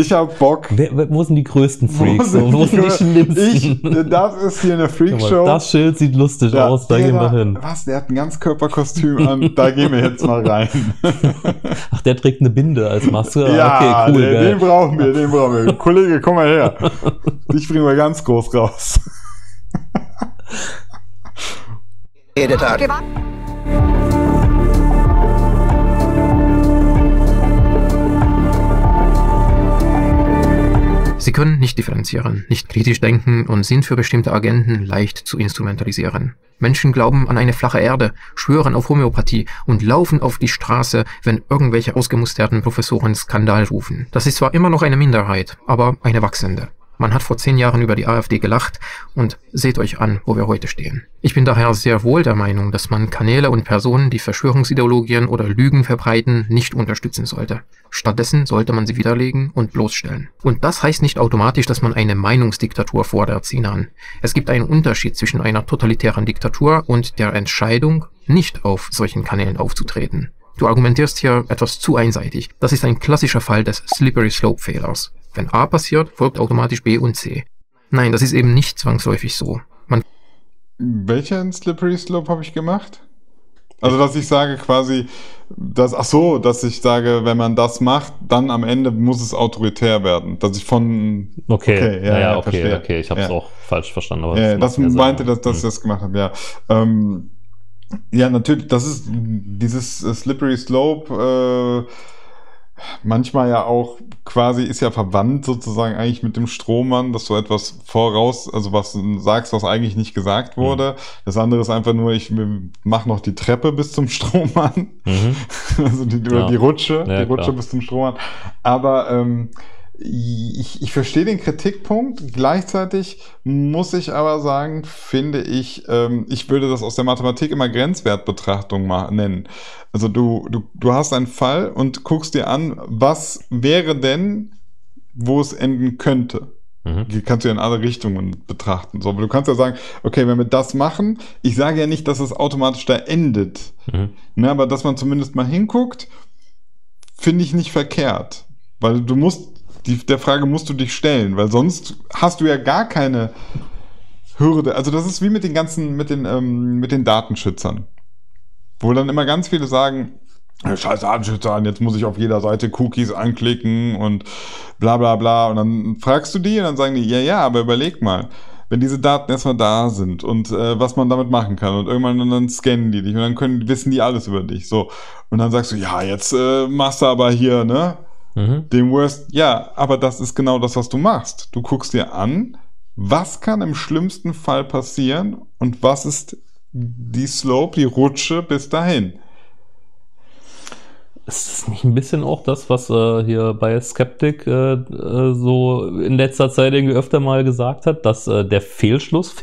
ich hab Bock. Wo sind die größten Freaks? Wo sind die schlimmsten? Das ist hier eine Freakshow. Das Schild sieht lustig aus, da gehen wir hin. Was, der hat ein Ganzkörperkostüm an, da gehen wir jetzt mal rein. Ach, der trägt eine Binde als Maske. Ja, okay, cool, den brauchen wir, den brauchen wir. Kollege, komm mal her. Dich bringen wir ganz groß raus. Jede Tag. Sie können nicht differenzieren, nicht kritisch denken und sind für bestimmte Agenten leicht zu instrumentalisieren. Menschen glauben an eine flache Erde, schwören auf Homöopathie und laufen auf die Straße, wenn irgendwelche ausgemusterten Professoren Skandal rufen. Das ist zwar immer noch eine Minderheit, aber eine wachsende. Man hat vor 10 Jahren über die AfD gelacht und seht euch an, wo wir heute stehen. Ich bin daher sehr wohl der Meinung, dass man Kanäle und Personen, die Verschwörungsideologien oder Lügen verbreiten, nicht unterstützen sollte. Stattdessen sollte man sie widerlegen und bloßstellen. Und das heißt nicht automatisch, dass man eine Meinungsdiktatur fordert, Sinan. Es gibt einen Unterschied zwischen einer totalitären Diktatur und der Entscheidung, nicht auf solchen Kanälen aufzutreten. Du argumentierst hier etwas zu einseitig. Das ist ein klassischer Fall des Slippery-Slope-Fehlers. Wenn A passiert, folgt automatisch B und C. Nein, das ist eben nicht zwangsläufig so. Welchen Slippery Slope habe ich gemacht? Also, dass ich sage quasi, dass ich sage, wenn man das macht, dann am Ende muss es autoritär werden. Dass ich von... Okay, ich habe es auch falsch verstanden. Aber ja, das meinte, dass ich das gemacht habe, ja. Ja, natürlich, das ist dieses Slippery Slope... manchmal ja auch quasi ist ja verwandt sozusagen eigentlich mit dem Strohmann, dass du etwas voraus, also was du sagst, was eigentlich nicht gesagt wurde. Mhm. Das andere ist einfach nur, ich mache noch die Treppe bis zum Strohmann. Mhm. Also die Rutsche bis zum Strohmann. Aber ich verstehe den Kritikpunkt. Gleichzeitig muss ich aber sagen, finde ich, ich würde das aus der Mathematik immer Grenzwertbetrachtung nennen. Also du hast einen Fall und guckst dir an, was wäre denn, wo es enden könnte. Die kannst du ja in alle Richtungen betrachten. So, aber du kannst ja sagen, okay, wenn wir das machen, ich sage ja nicht, dass es automatisch da endet. Mhm. Ne, aber dass man zumindest mal hinguckt, finde ich nicht verkehrt. Weil du musst der Frage musst du dich stellen, weil sonst hast du ja gar keine Hürde. Also das ist wie mit den ganzen, mit den Datenschützern, wo dann immer ganz viele sagen, scheiß Datenschützer an, jetzt muss ich auf jeder Seite Cookies anklicken und bla bla bla. Und dann fragst du die und dann sagen die, ja, aber überleg mal, wenn diese Daten erstmal da sind und was man damit machen kann und irgendwann und dann scannen die dich und dann wissen die alles über dich. So. Und dann sagst du, ja, jetzt machst du aber hier, ne? Den Worst, ja, aber das ist genau das, was du machst. Du guckst dir an, was kann im schlimmsten Fall passieren und was ist die Slope, die Rutsche bis dahin. Es ist nicht ein bisschen auch das, was hier bei Skeptik so in letzter Zeit irgendwie öfter mal gesagt hat, dass der Fehlschluss,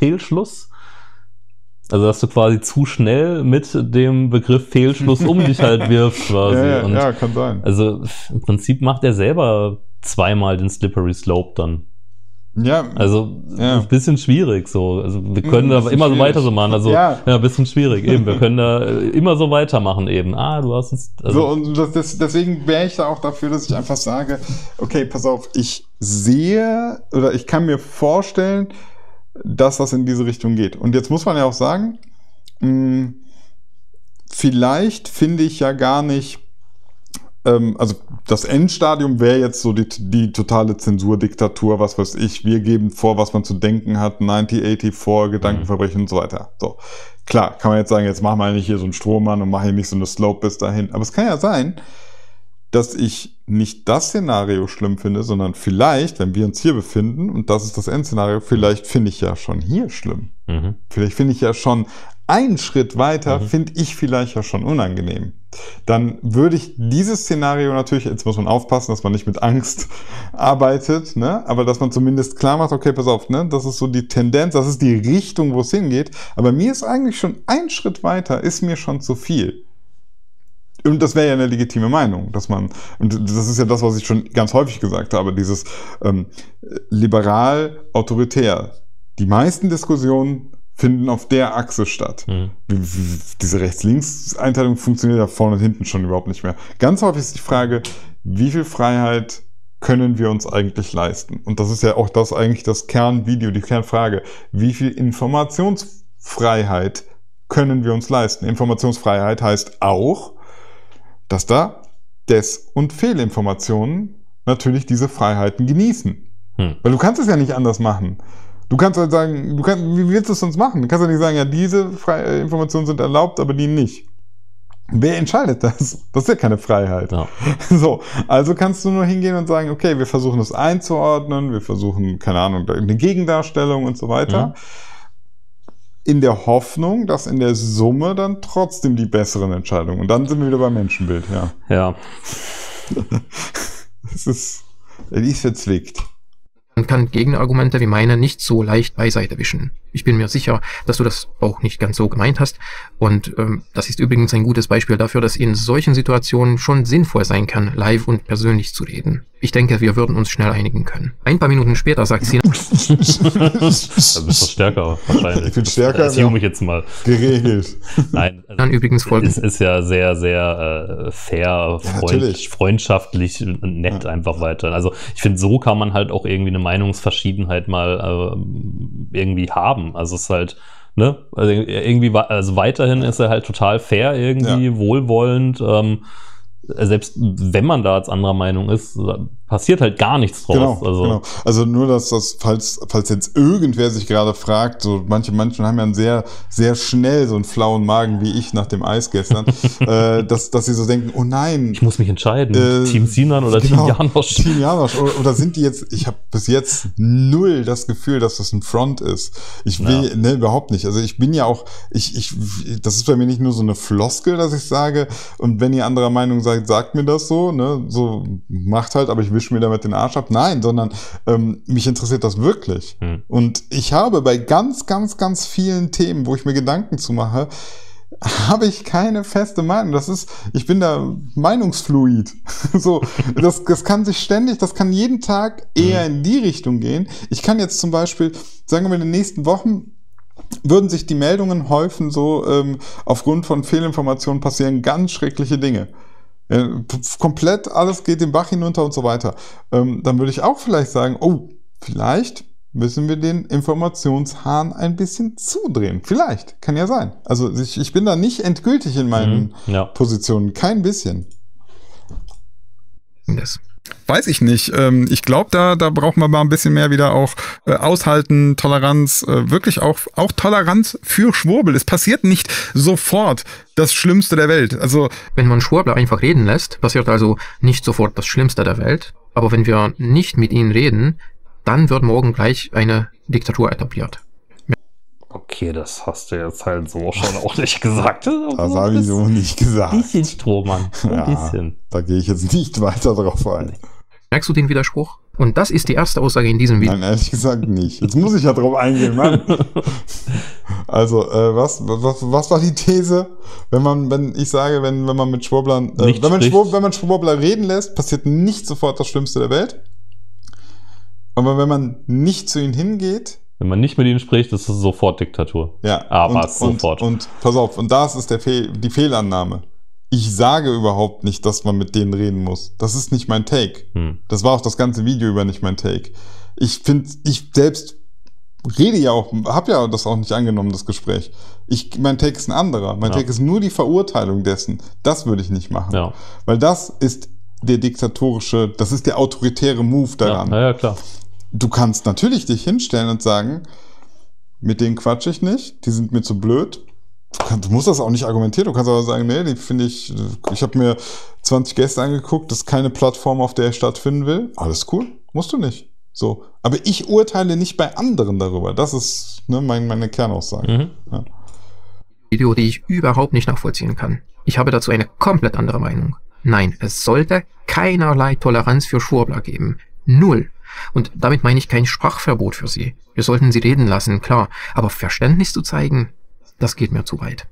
also dass du quasi zu schnell mit dem Begriff Fehlschluss um dich halt wirfst quasi. Ja, kann sein. Also im Prinzip macht er selber zweimal den Slippery Slope dann. Ja. Also ein bisschen schwierig so. Also wir können da immer so weiter so machen. Also ja, ein bisschen schwierig eben. Wir können da immer so weitermachen eben. Du hast es... Also so, und deswegen wäre ich da auch dafür, dass ich einfach sage, okay, pass auf, ich sehe oder ich kann mir vorstellen, dass das in diese Richtung geht. Und jetzt muss man ja auch sagen, vielleicht finde ich ja gar nicht, also das Endstadium wäre jetzt so die totale Zensurdiktatur, was weiß ich, wir geben vor, was man zu denken hat, 1984, Gedankenverbrechen und so weiter. So. Klar, kann man jetzt sagen, jetzt mach mal nicht hier so einen Strohmann und mach hier nicht so eine Slope bis dahin. Aber es kann ja sein, dass ich nicht das Szenario schlimm finde, sondern vielleicht, wenn wir uns hier befinden, und das ist das Endszenario, vielleicht finde ich ja schon hier schlimm. Mhm. Vielleicht finde ich ja schon einen Schritt weiter, finde ich vielleicht ja schon unangenehm. Dann würde ich dieses Szenario natürlich, jetzt muss man aufpassen, dass man nicht mit Angst arbeitet, ne? Aber dass man zumindest klar macht, okay, pass auf, ne? Das ist so die Tendenz, das ist die Richtung, wo es hingeht. Aber mir ist eigentlich schon ein Schritt weiter, ist mir schon zu viel. Und das wäre ja eine legitime Meinung, dass man, und das ist ja das, was ich schon ganz häufig gesagt habe, dieses liberal-autoritär. Die meisten Diskussionen finden auf der Achse statt. Mhm. Diese Rechts-Links-Einteilung funktioniert ja vorne und hinten schon überhaupt nicht mehr. Ganz häufig ist die Frage, wie viel Freiheit können wir uns eigentlich leisten? Und das ist ja auch das eigentlich das Kernvideo, die Kernfrage. Wie viel Informationsfreiheit können wir uns leisten? Informationsfreiheit heißt auch, dass da Des- und Fehlinformationen natürlich diese Freiheiten genießen. Hm. Weil du kannst es ja nicht anders machen. Du kannst halt sagen, wie willst du es sonst machen? Du kannst ja nicht sagen, ja, diese Informationen sind erlaubt, aber die nicht. Wer entscheidet das? Das ist ja keine Freiheit. Ja. So, also kannst du nur hingehen und sagen, okay, wir versuchen das einzuordnen, wir versuchen, keine Ahnung, eine Gegendarstellung und so weiter. Mhm. In der Hoffnung, dass in der Summe dann trotzdem die besseren Entscheidungen. Und dann sind wir wieder beim Menschenbild, ja. Ja. Das ist verzwickt. Man kann Gegenargumente wie meine nicht so leicht beiseite wischen. Ich bin mir sicher, dass du das auch nicht ganz so gemeint hast. Und das ist übrigens ein gutes Beispiel dafür, dass in solchen Situationen schon sinnvoll sein kann, live und persönlich zu reden. Ich denke, wir würden uns schnell einigen können. Ein paar Minuten später sagt Sina... Du bist doch stärker wahrscheinlich. Ich bin stärker. Das erzähl mich jetzt mal. Geregelt. Nein. Also dann übrigens folgendes. Es ist ja sehr, sehr fair, freundschaftlich und nett einfach weiter. Also ich finde, so kann man halt auch irgendwie eine Meinungsverschiedenheit mal irgendwie haben. Also es ist halt, ne, also irgendwie, also weiterhin ist er halt total fair irgendwie, wohlwollend. Selbst wenn man da als anderer Meinung ist, passiert halt gar nichts draus. Genau. Also nur, dass das, falls jetzt irgendwer sich gerade fragt, so manche Menschen haben ja einen sehr, sehr schnell so einen flauen Magen wie ich nach dem Eis gestern, dass sie so denken, oh nein. Ich muss mich entscheiden, Team Sinan oder Team Janosch. Team Janosch. Oder sind die jetzt, ich habe bis jetzt null das Gefühl, dass das ein Front ist. Ich will, ne, überhaupt nicht. Also ich bin ja auch, das ist bei mir nicht nur so eine Floskel, dass ich sage, und wenn ihr anderer Meinung seid, sagt mir das so, ne, so macht halt, aber ich wische mir damit den Arsch ab. Nein, sondern mich interessiert das wirklich. Und ich habe bei ganz, ganz, ganz vielen Themen, wo ich mir Gedanken zu mache, habe ich keine feste Meinung. Das ist, ich bin da meinungsfluid. So, das kann sich ständig, das kann jeden Tag eher in die Richtung gehen. Ich kann jetzt zum Beispiel, sagen wir mal, in den nächsten Wochen würden sich die Meldungen häufen, so aufgrund von Fehlinformationen passieren ganz schreckliche Dinge. Komplett alles geht den Bach hinunter und so weiter. Dann würde ich auch vielleicht sagen, oh, vielleicht müssen wir den Informationshahn ein bisschen zudrehen. Vielleicht, kann ja sein. Also ich bin da nicht endgültig in meinen Positionen, kein bisschen. Das weiß ich nicht. Ich glaube, da braucht man mal ein bisschen mehr wieder auch aushalten, Toleranz, wirklich auch Toleranz für Schwurbel. Es passiert nicht sofort das Schlimmste der Welt. Also wenn man Schwurbler einfach reden lässt, passiert also nicht sofort das Schlimmste der Welt. Aber wenn wir nicht mit ihnen reden, dann wird morgen gleich eine Diktatur etabliert. Okay, das hast du jetzt halt so schon auch nicht gesagt. Das habe ich so nicht gesagt. Ein bisschen Strohmann. Ein bisschen. Da gehe ich jetzt nicht weiter drauf ein. Merkst du den Widerspruch? Und das ist die erste Aussage in diesem Video. Nein, ehrlich gesagt nicht. Jetzt muss ich ja drauf eingehen, Mann. Also, was war die These? Wenn man mit Schwurblern, wenn man Schwurbler reden lässt, passiert nicht sofort das Schlimmste der Welt. Aber wenn man nicht zu ihnen hingeht, wenn man nicht mit ihnen spricht, ist es sofort Diktatur. Ja, aber sofort. Und pass auf, und das ist die Fehlannahme. Ich sage überhaupt nicht, dass man mit denen reden muss. Das ist nicht mein Take. Das war auch das ganze Video über nicht mein Take. Ich finde, ich selbst rede ja auch, habe ja das auch nicht angenommen, das Gespräch. Mein Take ist ein anderer. Mein Take ist nur die Verurteilung dessen. Das würde ich nicht machen. Ja. Weil das ist der diktatorische, das ist der autoritäre Move daran. Ja, klar. Du kannst natürlich dich hinstellen und sagen, mit denen quatsche ich nicht, die sind mir zu blöd. Du musst das auch nicht argumentieren, du kannst aber sagen, nee, die finde ich habe mir 20 Gäste angeguckt, das ist keine Plattform, auf der ich stattfinden will. Alles cool, musst du nicht. So. Aber ich urteile nicht bei anderen darüber. Das ist, ne, meine Kernaussage. Video, die ich überhaupt nicht nachvollziehen kann. Ich habe dazu eine komplett andere Meinung. Nein, es sollte keinerlei Toleranz für Schwurbler geben. Null. Und damit meine ich kein Sprachverbot für sie. Wir sollten sie reden lassen, klar. Aber Verständnis zu zeigen, das geht mir zu weit.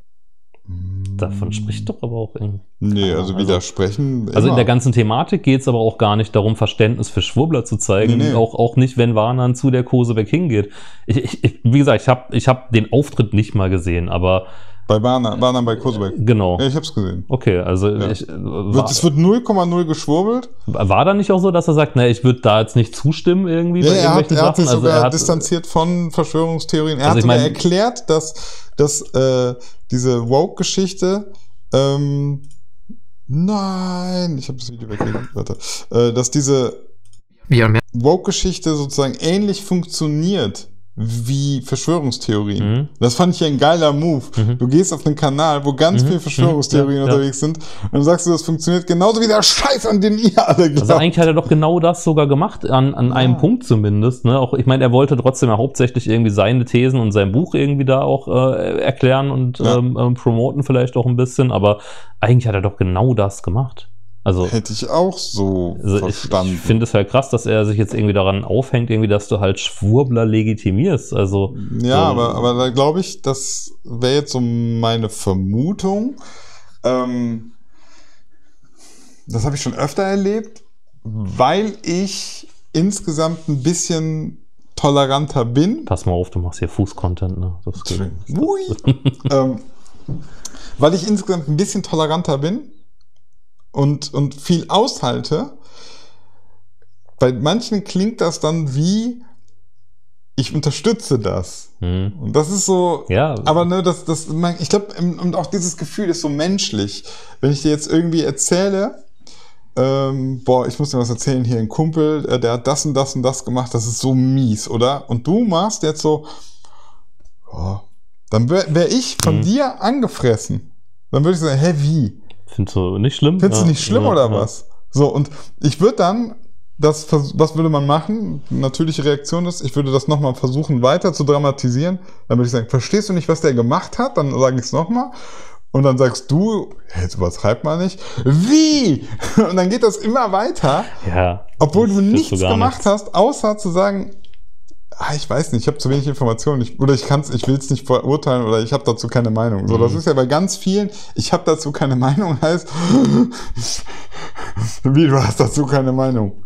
Davon spricht doch aber auch irgendwie. Nee, also widersprechen. Also in der ganzen Thematik geht es aber auch gar nicht darum, Verständnis für Schwurbler zu zeigen. Nee. Auch nicht, wenn Warnan zu der Kosubek hingeht. Wie gesagt, ich hab den Auftritt nicht mal gesehen, aber... Bei Warnan bei Kosubek. Genau. Ja, ich hab's gesehen. Okay, also... Ja. Es wird 0,0 geschwurbelt. War da nicht auch so, dass er sagt, ich würde da jetzt nicht zustimmen irgendwie bei irgendwelchen Sachen? Er hat sich sogar distanziert von Verschwörungstheorien. Er hat sogar erklärt, dass diese Woke-Geschichte... nein, ich habe das Video weggelegt. Warte. Dass diese Woke-Geschichte sozusagen ähnlich funktioniert wie Verschwörungstheorien. Mhm. Das fand ich ja ein geiler Move. Mhm. Du gehst auf einen Kanal, wo ganz viele Verschwörungstheorien unterwegs sind und dann sagst du, das funktioniert genauso wie der Scheiß, an den ihr alle glaubt. Also eigentlich hat er doch genau das sogar gemacht, an einem Punkt zumindest. Ne? Auch, ich meine, er wollte trotzdem ja hauptsächlich irgendwie seine Thesen und sein Buch irgendwie da auch erklären und promoten vielleicht auch ein bisschen, aber eigentlich hat er doch genau das gemacht. Also, hätte ich auch so verstanden. Ich finde es halt krass, dass er sich jetzt irgendwie daran aufhängt, irgendwie, dass du halt Schwurbler legitimierst. Also, ja, aber da glaube ich, das wäre jetzt so meine Vermutung. Das habe ich schon öfter erlebt, weil ich insgesamt ein bisschen toleranter bin. Pass mal auf, du machst hier Fuß-Content, ne? Das ist schön. Weil ich insgesamt ein bisschen toleranter bin. Und viel aushalte, bei manchen klingt das dann wie, ich unterstütze das. Mhm. Und das ist so, ja. Aber ne, ich glaube, und auch dieses Gefühl ist so menschlich. Wenn ich dir jetzt irgendwie erzähle, ich muss dir was erzählen, hier ein Kumpel, der hat das und das und das gemacht, das ist so mies, oder? Und du machst jetzt so, dann wär ich von dir angefressen. Dann würde ich sagen, hä, wie? Findest du nicht schlimm? Findest du nicht schlimm oder was? So, und ich würde dann, was würde man machen? Natürliche Reaktion ist, ich würde das nochmal versuchen, weiter zu dramatisieren. Dann würde ich sagen, verstehst du nicht, was der gemacht hat? Dann sage ich es nochmal. Und dann sagst du, jetzt übertreib mal nicht. Wie? Und dann geht das immer weiter. Ja. Obwohl du nichts gemacht hast, außer zu sagen, ich weiß nicht, ich habe zu wenig Informationen, ich will es nicht verurteilen oder ich habe dazu keine Meinung. So, das ist ja bei ganz vielen, ich habe dazu keine Meinung, heißt, wie, du hast dazu keine Meinung.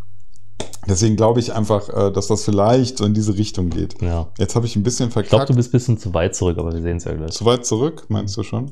Deswegen glaube ich einfach, dass das vielleicht so in diese Richtung geht. Ja. Jetzt habe ich ein bisschen verkackt. Ich glaube, du bist ein bisschen zu weit zurück, aber wir sehen es ja gleich. Zu weit zurück, meinst du schon?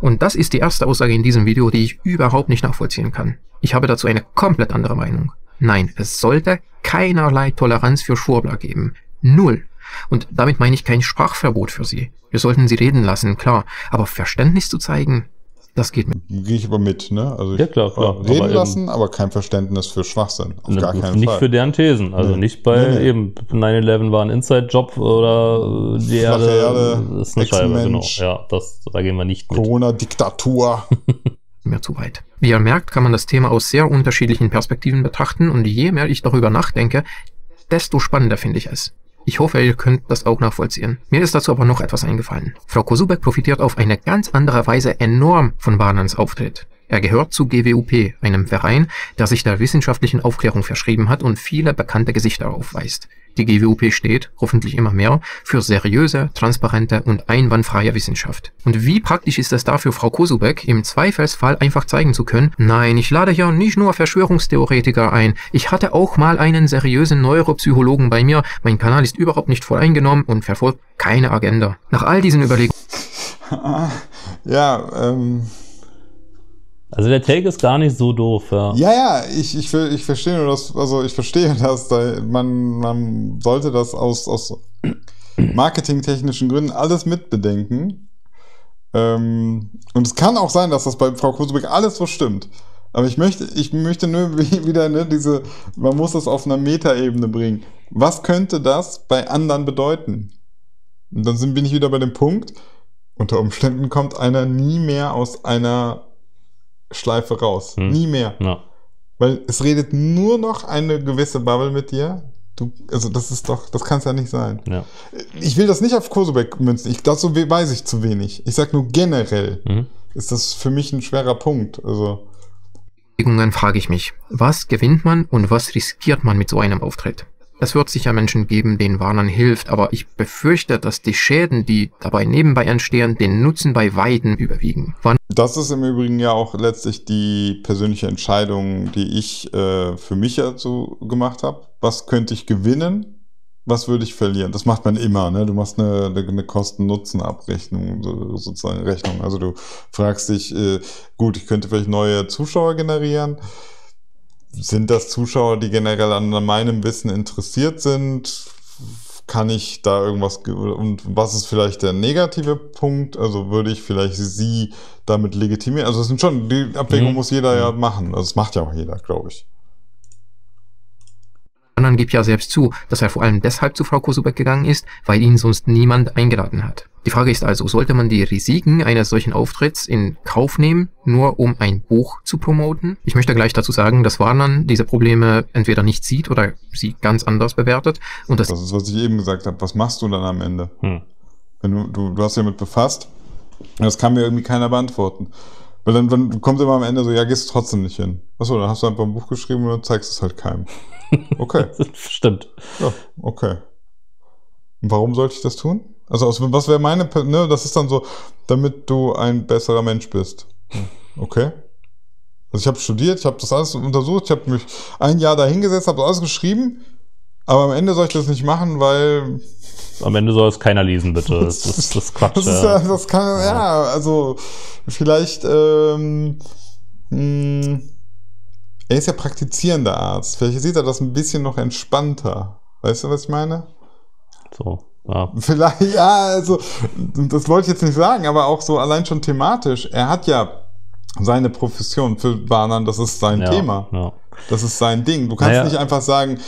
Und das ist die erste Aussage in diesem Video, die ich überhaupt nicht nachvollziehen kann. Ich habe dazu eine komplett andere Meinung. Nein, es sollte keinerlei Toleranz für Schwurbler geben. Null. Und damit meine ich kein Sprachverbot für sie. Wir sollten sie reden lassen, klar. Aber Verständnis zu zeigen, das geht mit. Gehe ich aber mit, ne? Also ja, klar. Reden aber lassen, aber kein Verständnis für Schwachsinn. Auf gar keinen Fall. Nicht für deren Thesen. Also nicht bei eben 9/11 war ein Inside-Job oder die Erde ist eine Scheibe. Genau. Ja, da gehen wir nicht mit. Corona-Diktatur. Mir zu weit. Wie ihr merkt, kann man das Thema aus sehr unterschiedlichen Perspektiven betrachten und je mehr ich darüber nachdenke, desto spannender finde ich es. Ich hoffe, ihr könnt das auch nachvollziehen. Mir ist dazu aber noch etwas eingefallen. Frau Kosubek profitiert auf eine ganz andere Weise enorm von Warnans Auftritt. Er gehört zu GWUP, einem Verein, der sich der wissenschaftlichen Aufklärung verschrieben hat und viele bekannte Gesichter aufweist. Die GWUP steht, hoffentlich immer mehr, für seriöse, transparente und einwandfreie Wissenschaft. Und wie praktisch ist es da für Frau Kosubek, im Zweifelsfall einfach zeigen zu können, nein, ich lade hier nicht nur Verschwörungstheoretiker ein, ich hatte auch mal einen seriösen Neuropsychologen bei mir, mein Kanal ist überhaupt nicht voreingenommen und verfolgt keine Agenda. Nach all diesen Überlegungen... Also der Take ist gar nicht so doof, ja. Ja, ich verstehe nur das, also ich verstehe das, da man sollte das aus marketingtechnischen Gründen alles mitbedenken. Und es kann auch sein, dass das bei Frau Kosubek alles so stimmt. Aber ich möchte nur wieder man muss das auf einer Metaebene bringen. Was könnte das bei anderen bedeuten? Und dann bin ich wieder bei dem Punkt, unter Umständen kommt einer nie mehr aus einer Schleife raus. Nie mehr. Ja. Weil es redet nur noch eine gewisse Bubble mit dir. Also das ist doch, das kann es ja nicht sein. Ja. Ich will das nicht auf Kosubek münzen. Dazu weiß ich zu wenig. Ich sage nur generell. Ist das für mich ein schwerer Punkt. Also frage ich mich, was gewinnt man und was riskiert man mit so einem Auftritt? Es wird sicher Menschen geben, denen Warnan hilft, aber ich befürchte, dass die Schäden, die dabei nebenbei entstehen, den Nutzen bei Weitem überwiegen. Das ist im Übrigen ja auch letztlich die persönliche Entscheidung, die ich für mich dazu gemacht habe. Was könnte ich gewinnen? Was würde ich verlieren? Das macht man immer, ne? Du machst eine Kosten-Nutzen-Abrechnung, sozusagen Rechnung. Also du fragst dich, gut, ich könnte vielleicht neue Zuschauer generieren. Sind das Zuschauer, die generell an meinem Wissen interessiert sind? Kann ich da irgendwas... Und was ist vielleicht der negative Punkt? Also würde ich vielleicht sie damit legitimieren? Also es sind schon... Die Abwägung muss jeder ja machen. Also das macht ja auch jeder, glaube ich. Warnan gibt ja selbst zu, dass er vor allem deshalb zu Frau Kosubek gegangen ist, weil ihn sonst niemand eingeladen hat. Die Frage ist also, sollte man die Risiken eines solchen Auftritts in Kauf nehmen, nur um ein Buch zu promoten? Ich möchte gleich dazu sagen, dass Warnan diese Probleme entweder nicht sieht oder sie ganz anders bewertet. Und das ist, was ich eben gesagt habe. Was machst du dann am Ende? Wenn du hast dich damit befasst, das kann mir irgendwie keiner beantworten. Weil dann kommt immer am Ende so, ja, gehst trotzdem nicht hin. Achso, dann hast du einfach ein Buch geschrieben und dann zeigst es halt keinem. Okay. Stimmt. Ja, okay. Und warum sollte ich das tun? Also, was wäre meine, ne, das ist dann so, damit du ein besserer Mensch bist. Okay. Also, ich habe studiert, ich habe das alles untersucht, ich habe mich ein Jahr da hingesetzt, habe das alles geschrieben, aber am Ende soll ich das nicht machen, weil... Am Ende soll es keiner lesen, bitte. Das ist Quatsch. Das kann, ja, also, vielleicht, er ist ja praktizierender Arzt. Vielleicht sieht er das ein bisschen noch entspannter. Weißt du, was ich meine? So. Ja. Vielleicht, ja, also, das wollte ich jetzt nicht sagen, aber auch so allein schon thematisch. Er hat ja seine Profession für Warnan, das ist sein Thema. Ja. Das ist sein Ding. Du kannst nicht einfach sagen,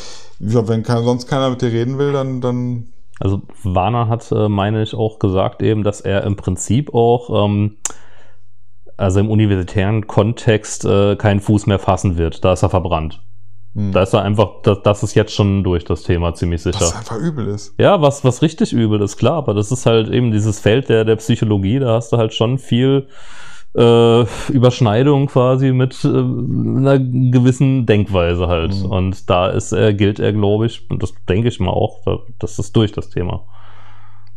ja, wenn sonst keiner mit dir reden will, dann... Also Warnan hat, meine ich, auch gesagt eben, dass er im Prinzip auch... also im universitären Kontext keinen Fuß mehr fassen wird. Da ist er verbrannt. Da ist er einfach, das ist jetzt schon durch das Thema ziemlich sicher. Was einfach übel ist. Ja, was richtig übel ist, klar. Aber das ist halt eben dieses Feld der Psychologie. Da hast du halt schon viel Überschneidung quasi mit einer gewissen Denkweise halt. Und da gilt er, glaube ich, und das denke ich mal auch, das ist durch das Thema.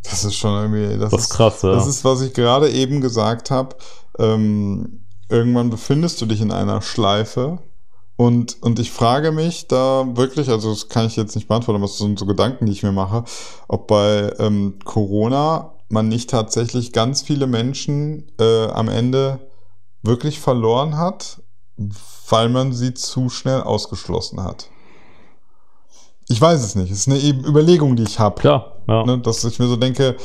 Das ist schon irgendwie... Das ist krass, ja. Das ist, was ich gerade eben gesagt habe. Irgendwann befindest du dich in einer Schleife und ich frage mich da wirklich, also das kann ich jetzt nicht beantworten, aber das sind so Gedanken, die ich mir mache, ob bei Corona man nicht tatsächlich ganz viele Menschen am Ende wirklich verloren hat, weil man sie zu schnell ausgeschlossen hat. Ich weiß es nicht, es ist eine Überlegung, die ich habe. Klar, ja. Ne, dass ich mir so denke,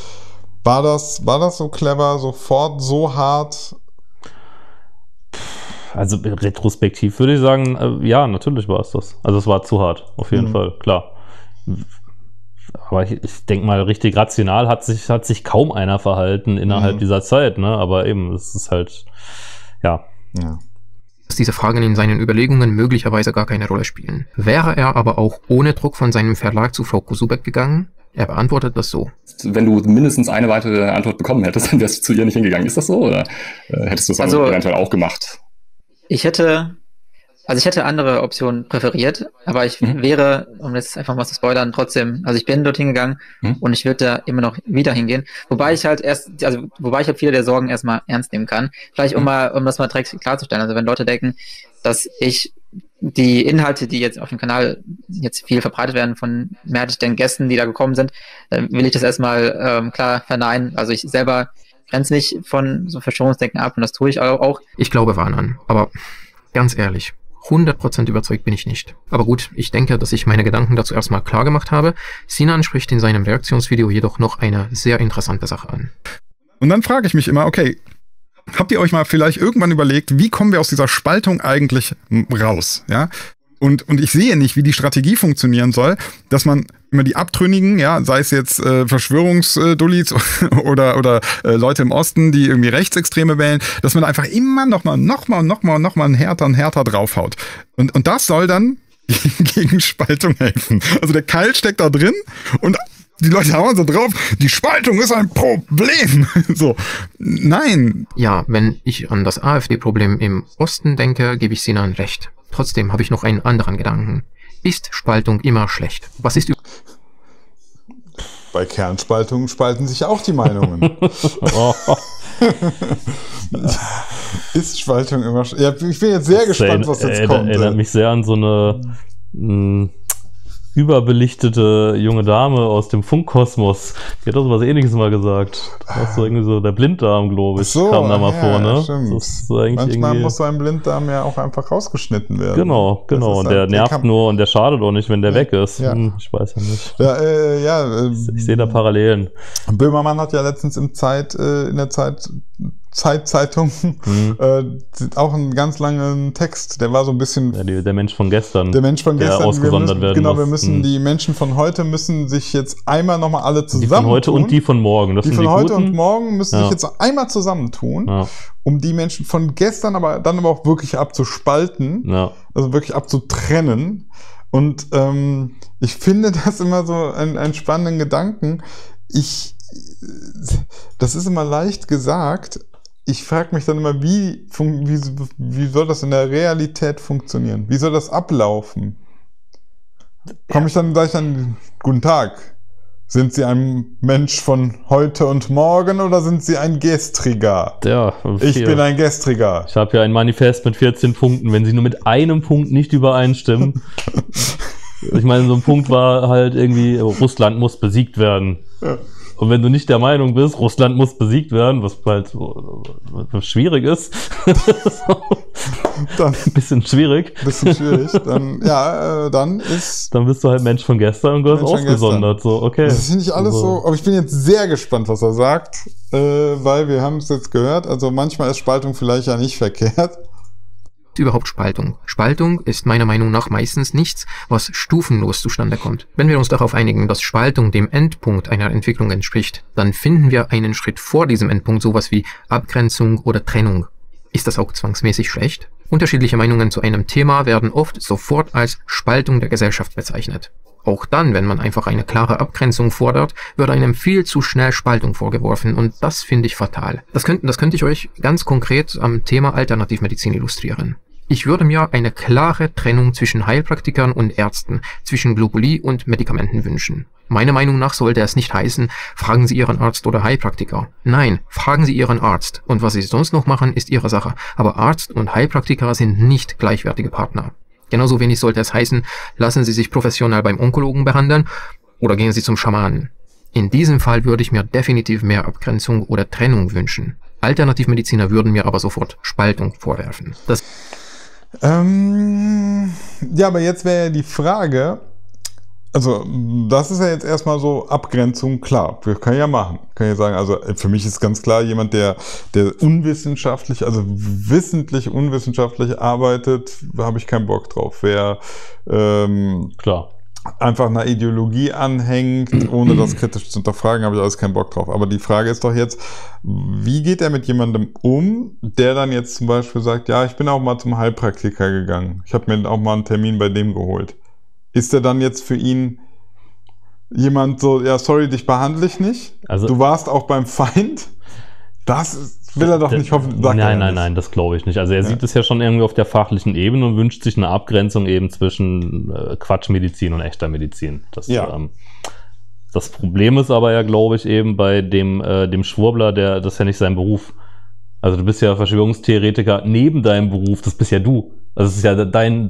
war das so clever, sofort so hart? Also retrospektiv würde ich sagen, ja, natürlich war es das. Also es war zu hart, auf jeden Fall, klar. Aber ich denke mal, richtig rational hat sich kaum einer verhalten innerhalb dieser Zeit, ne? Aber eben, es ist halt, ja. Dass diese Fragen in seinen Überlegungen möglicherweise gar keine Rolle spielen. Wäre er aber auch ohne Druck von seinem Verlag zu Frau Kosubek gegangen? Er beantwortet das so. Wenn du mindestens eine weitere Antwort bekommen hättest, dann wärst du zu ihr nicht hingegangen. Ist das so? Oder hättest du es eventuell auch gemacht? Ich hätte andere Optionen präferiert, aber ich wäre, um jetzt einfach mal zu spoilern, trotzdem, also ich bin dort hingegangen und ich würde da immer noch wieder hingehen. Wobei ich halt wobei ich halt viele der Sorgen erstmal ernst nehmen kann. Vielleicht, um das mal direkt klarzustellen. Also wenn Leute denken, dass ich die Inhalte, die jetzt auf dem Kanal jetzt viel verbreitet werden von mehrheitlich den Gästen, die da gekommen sind, will ich das erstmal klar verneinen. Also ich selber grenze mich von so Verschwörungsdenken ab und das tue ich auch. Ich glaube Warnan, aber ganz ehrlich, 100% überzeugt bin ich nicht. Aber gut, ich denke, dass ich meine Gedanken dazu erstmal klar gemacht habe. Sinan spricht in seinem Reaktionsvideo jedoch noch eine sehr interessante Sache an. Und dann frage ich mich immer, okay, habt ihr euch mal vielleicht irgendwann überlegt, wie kommen wir aus dieser Spaltung eigentlich raus? Ja? Und ich sehe nicht, wie die Strategie funktionieren soll, dass man immer die Abtrünnigen, ja, sei es jetzt Verschwörungsdullis oder Leute im Osten, die irgendwie Rechtsextreme wählen, dass man einfach immer nochmal härter draufhaut. Und das soll dann gegen Spaltung helfen. Also der Keil steckt da drin und die Leute hauen so drauf, die Spaltung ist ein Problem. So, nein. Ja, wenn ich an das AfD-Problem im Osten denke, gebe ich Sinan recht. Trotzdem habe ich noch einen anderen Gedanken. Ist Spaltung immer schlecht? Was ist... Bei Kernspaltungen spalten sich auch die Meinungen. Ist Spaltung immer schlecht? Ja, ich bin jetzt sehr gespannt, was jetzt kommt. Erinnert mich sehr an so eine... überbelichtete junge Dame aus dem Funkkosmos. Die hat auch so was Ähnliches mal gesagt. Das ist so irgendwie so der Blinddarm, glaube ich, kam da mal vor, ne? Manchmal muss so ein Blinddarm ja auch einfach rausgeschnitten werden. Genau. Und der nervt nur und der schadet auch nicht, wenn der weg ist. Ja. Ich weiß ja nicht. Ich sehe da Parallelen. Böhmermann hat ja letztens in der Zeit Zeitzeitung auch einen ganz langen Text, der war so ein bisschen... Ja, der Mensch von gestern, der ausgesondert werden muss. Genau, wir müssen die Menschen von heute müssen sich jetzt einmal nochmal alle zusammentun. Die von heute und die von morgen. Das die sind von die heute guten. Und morgen müssen sich jetzt einmal zusammentun, um die Menschen von gestern aber auch wirklich abzuspalten, also wirklich abzutrennen. Und ich finde das immer so einen spannenden Gedanken. Das ist immer leicht gesagt. Ich frage mich dann immer, wie soll das in der Realität funktionieren? Wie soll das ablaufen? Komme ich dann, sage ich dann, guten Tag. Sind Sie ein Mensch von heute und morgen oder sind Sie ein Gestriger? Ja, ich bin ein Gestriger. Ich habe ja ein Manifest mit 14 Punkten. Wenn Sie nur mit einem Punkt nicht übereinstimmen. Ich meine, so ein Punkt war halt irgendwie, Russland muss besiegt werden. Ja. Und wenn du nicht der Meinung bist, Russland muss besiegt werden, was halt schwierig ist, dann, bisschen schwierig, dann dann ist... Dann bist du halt Mensch von gestern und gehörst ausgesondert. So, okay. Das finde ich alles so, aber ich bin jetzt sehr gespannt, was er sagt, weil wir haben es jetzt gehört, also manchmal ist Spaltung vielleicht ja nicht verkehrt. Überhaupt Spaltung. Spaltung ist meiner Meinung nach meistens nichts, was stufenlos zustande kommt. Wenn wir uns darauf einigen, dass Spaltung dem Endpunkt einer Entwicklung entspricht, dann finden wir einen Schritt vor diesem Endpunkt, sowas wie Abgrenzung oder Trennung. Ist das auch zwangsmäßig schlecht? Unterschiedliche Meinungen zu einem Thema werden oft sofort als Spaltung der Gesellschaft bezeichnet. Auch dann, wenn man einfach eine klare Abgrenzung fordert, wird einem viel zu schnell Spaltung vorgeworfen und das finde ich fatal. Das könnte ich euch ganz konkret am Thema Alternativmedizin illustrieren. Ich würde mir eine klare Trennung zwischen Heilpraktikern und Ärzten, zwischen Globuli und Medikamenten wünschen. Meiner Meinung nach sollte es nicht heißen, fragen Sie Ihren Arzt oder Heilpraktiker. Nein, fragen Sie Ihren Arzt. Und was Sie sonst noch machen, ist Ihre Sache. Aber Arzt und Heilpraktiker sind nicht gleichwertige Partner. Genauso wenig sollte es heißen, lassen Sie sich professionell beim Onkologen behandeln oder gehen Sie zum Schamanen. In diesem Fall würde ich mir definitiv mehr Abgrenzung oder Trennung wünschen. Alternativmediziner würden mir aber sofort Spaltung vorwerfen. Ja, aber jetzt wäre ja die Frage, also das ist ja jetzt erstmal so Abgrenzung, klar, wir können ja machen, können ja sagen, also für mich ist ganz klar jemand, der unwissenschaftlich, also wissentlich unwissenschaftlich arbeitet, habe ich keinen Bock drauf, wer klar einfach einer Ideologie anhängt, ohne das kritisch zu hinterfragen, habe ich alles keinen Bock drauf. Aber die Frage ist doch jetzt, wie geht er mit jemandem um, der dann jetzt zum Beispiel sagt, ja, ich bin auch mal zum Heilpraktiker gegangen. Ich habe mir auch mal einen Termin bei dem geholt. Ist er dann jetzt für ihn jemand so, ja, sorry, dich behandle ich nicht? Also, du warst auch beim Feind? Will er doch nicht hoffen. Nein, das glaube ich nicht. Also er sieht es ja schon irgendwie auf der fachlichen Ebene und wünscht sich eine Abgrenzung eben zwischen Quatschmedizin und echter Medizin. Das Problem ist aber ja, glaube ich, eben bei dem Schwurbler, das ist ja nicht sein Beruf. Also du bist ja Verschwörungstheoretiker neben deinem Beruf, das bist ja du. Also es ist ja deine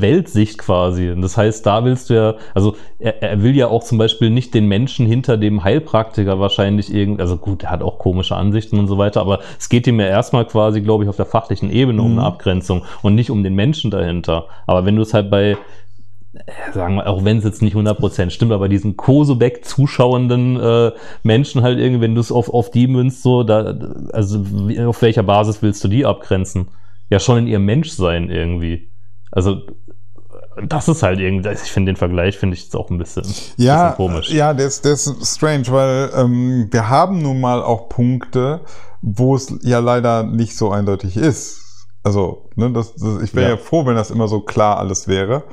Weltsicht quasi. Und das heißt, da willst du ja, also er will ja auch zum Beispiel nicht den Menschen hinter dem Heilpraktiker wahrscheinlich also gut, er hat auch komische Ansichten und so weiter, aber es geht ihm ja erstmal quasi, glaube ich, auf der fachlichen Ebene um eine Abgrenzung und nicht um den Menschen dahinter. Aber wenn du es halt bei, sagen wir, auch wenn es jetzt nicht 100% stimmt, aber diesen Kosubek zuschauenden Menschen halt irgendwie, wenn du es auf die münzt, so, also auf welcher Basis willst du die abgrenzen? Ja, schon in ihrem Menschsein irgendwie. Also das ist halt irgendwie, ich finde den Vergleich, jetzt auch ein bisschen komisch. Ja, das ist strange, weil wir haben nun mal auch Punkte, wo es ja leider nicht so eindeutig ist. Also, ne, ich wäre ja froh, wenn das immer so klar alles wäre.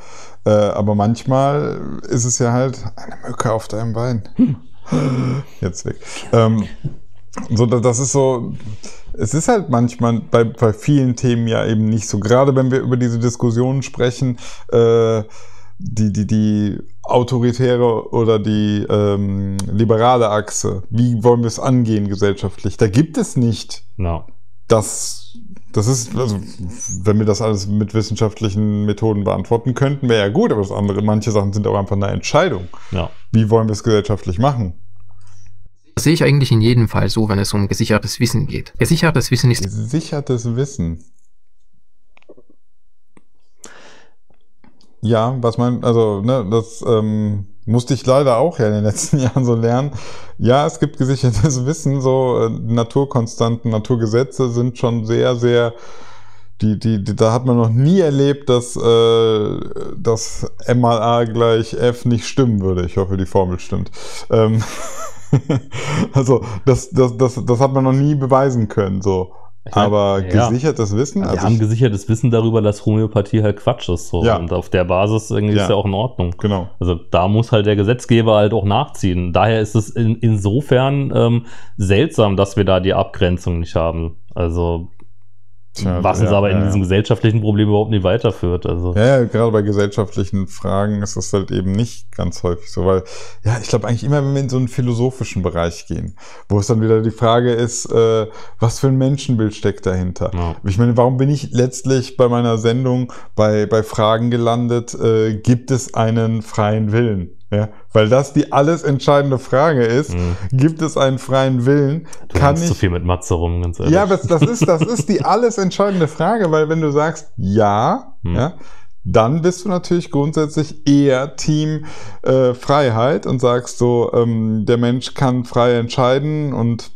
Aber manchmal ist es ja halt eine Mücke auf deinem Bein. Jetzt weg. Das ist so, es ist halt manchmal bei vielen Themen ja eben nicht so. Gerade wenn wir über diese Diskussionen sprechen, die autoritäre oder die liberale Achse. Wie wollen wir es angehen gesellschaftlich? Da gibt es nicht das ist, also wenn wir das alles mit wissenschaftlichen Methoden beantworten könnten, wäre ja gut, aber manche Sachen sind auch einfach eine Entscheidung. Ja. Wie wollen wir es gesellschaftlich machen? Das sehe ich eigentlich in jedem Fall so, wenn es um gesichertes Wissen geht. Gesichertes Wissen ist... Gesichertes Wissen. Ja, was man, also, ne, das Musste ich leider auch ja in den letzten Jahren so lernen. Ja, es gibt gesichertes Wissen, so Naturkonstanten, Naturgesetze sind schon sehr, sehr, da hat man noch nie erlebt, dass M mal A gleich F nicht stimmen würde. Ich hoffe, die Formel stimmt. Also, das hat man noch nie beweisen können, so. Aber ja, gesichertes Wissen? Wir haben gesichertes Wissen darüber, dass Homöopathie halt Quatsch ist. So. Ja. Und auf der Basis irgendwie ist ja auch in Ordnung. Genau. Also da muss halt der Gesetzgeber halt auch nachziehen. Daher ist es insofern seltsam, dass wir da die Abgrenzung nicht haben. Also was uns aber in diesem gesellschaftlichen Problem überhaupt nicht weiterführt. Also. Ja, gerade bei gesellschaftlichen Fragen ist das halt eben nicht ganz häufig so, weil ich glaube eigentlich immer, wenn wir in so einen philosophischen Bereich gehen, wo es dann wieder die Frage ist, was für ein Menschenbild steckt dahinter? Ja. Ich meine, warum bin ich letztlich bei meiner Sendung bei Fragen gelandet, gibt es einen freien Willen? Ja, weil das die alles entscheidende Frage ist. Mhm. Gibt es einen freien Willen? Du kannst zu viel mit Matze rum, ganz ehrlich. Ja, aber das ist die alles entscheidende Frage, weil wenn du sagst, dann bist du natürlich grundsätzlich eher Team Freiheit und sagst so, der Mensch kann frei entscheiden und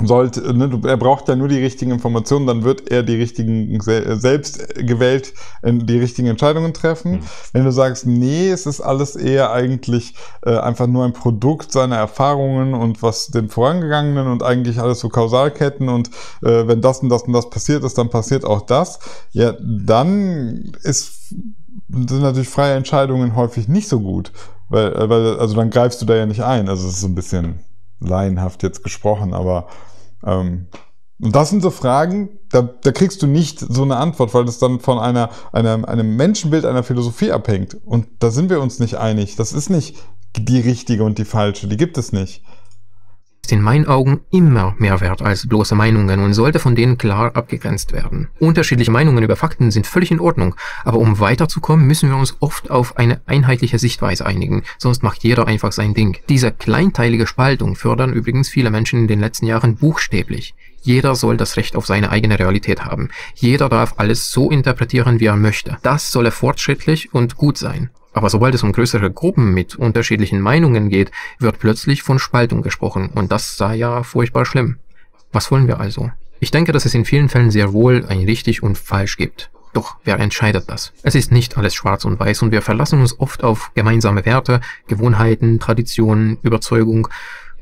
er braucht ja nur die richtigen Informationen, dann wird er die richtigen, selbst gewählt, die richtigen Entscheidungen treffen. Mhm. Wenn du sagst, nee, es ist alles eher eigentlich einfach nur ein Produkt seiner Erfahrungen und was dem Vorangegangenen und eigentlich alles so Kausalketten und wenn das und das und das passiert ist, dann passiert auch das, ja, dann sind natürlich freie Entscheidungen häufig nicht so gut, weil dann greifst du da ja nicht ein, also es ist so ein bisschen laienhaft jetzt gesprochen, aber und das sind so Fragen, da kriegst du nicht so eine Antwort, weil das dann von einem Menschenbild, einer Philosophie abhängt und da sind wir uns nicht einig. Das ist nicht die richtige und die falsche, die gibt es nicht. Ist in meinen Augen immer mehr wert als bloße Meinungen und sollte von denen klar abgegrenzt werden. Unterschiedliche Meinungen über Fakten sind völlig in Ordnung, aber um weiterzukommen, müssen wir uns oft auf eine einheitliche Sichtweise einigen, sonst macht jeder einfach sein Ding. Diese kleinteilige Spaltung fördern übrigens viele Menschen in den letzten Jahren buchstäblich. Jeder soll das Recht auf seine eigene Realität haben. Jeder darf alles so interpretieren, wie er möchte. Das solle fortschrittlich und gut sein. Aber sobald es um größere Gruppen mit unterschiedlichen Meinungen geht, wird plötzlich von Spaltung gesprochen und das sei ja furchtbar schlimm. Was wollen wir also? Ich denke, dass es in vielen Fällen sehr wohl ein richtig und falsch gibt. Doch wer entscheidet das? Es ist nicht alles schwarz und weiß und wir verlassen uns oft auf gemeinsame Werte, Gewohnheiten, Traditionen, Überzeugung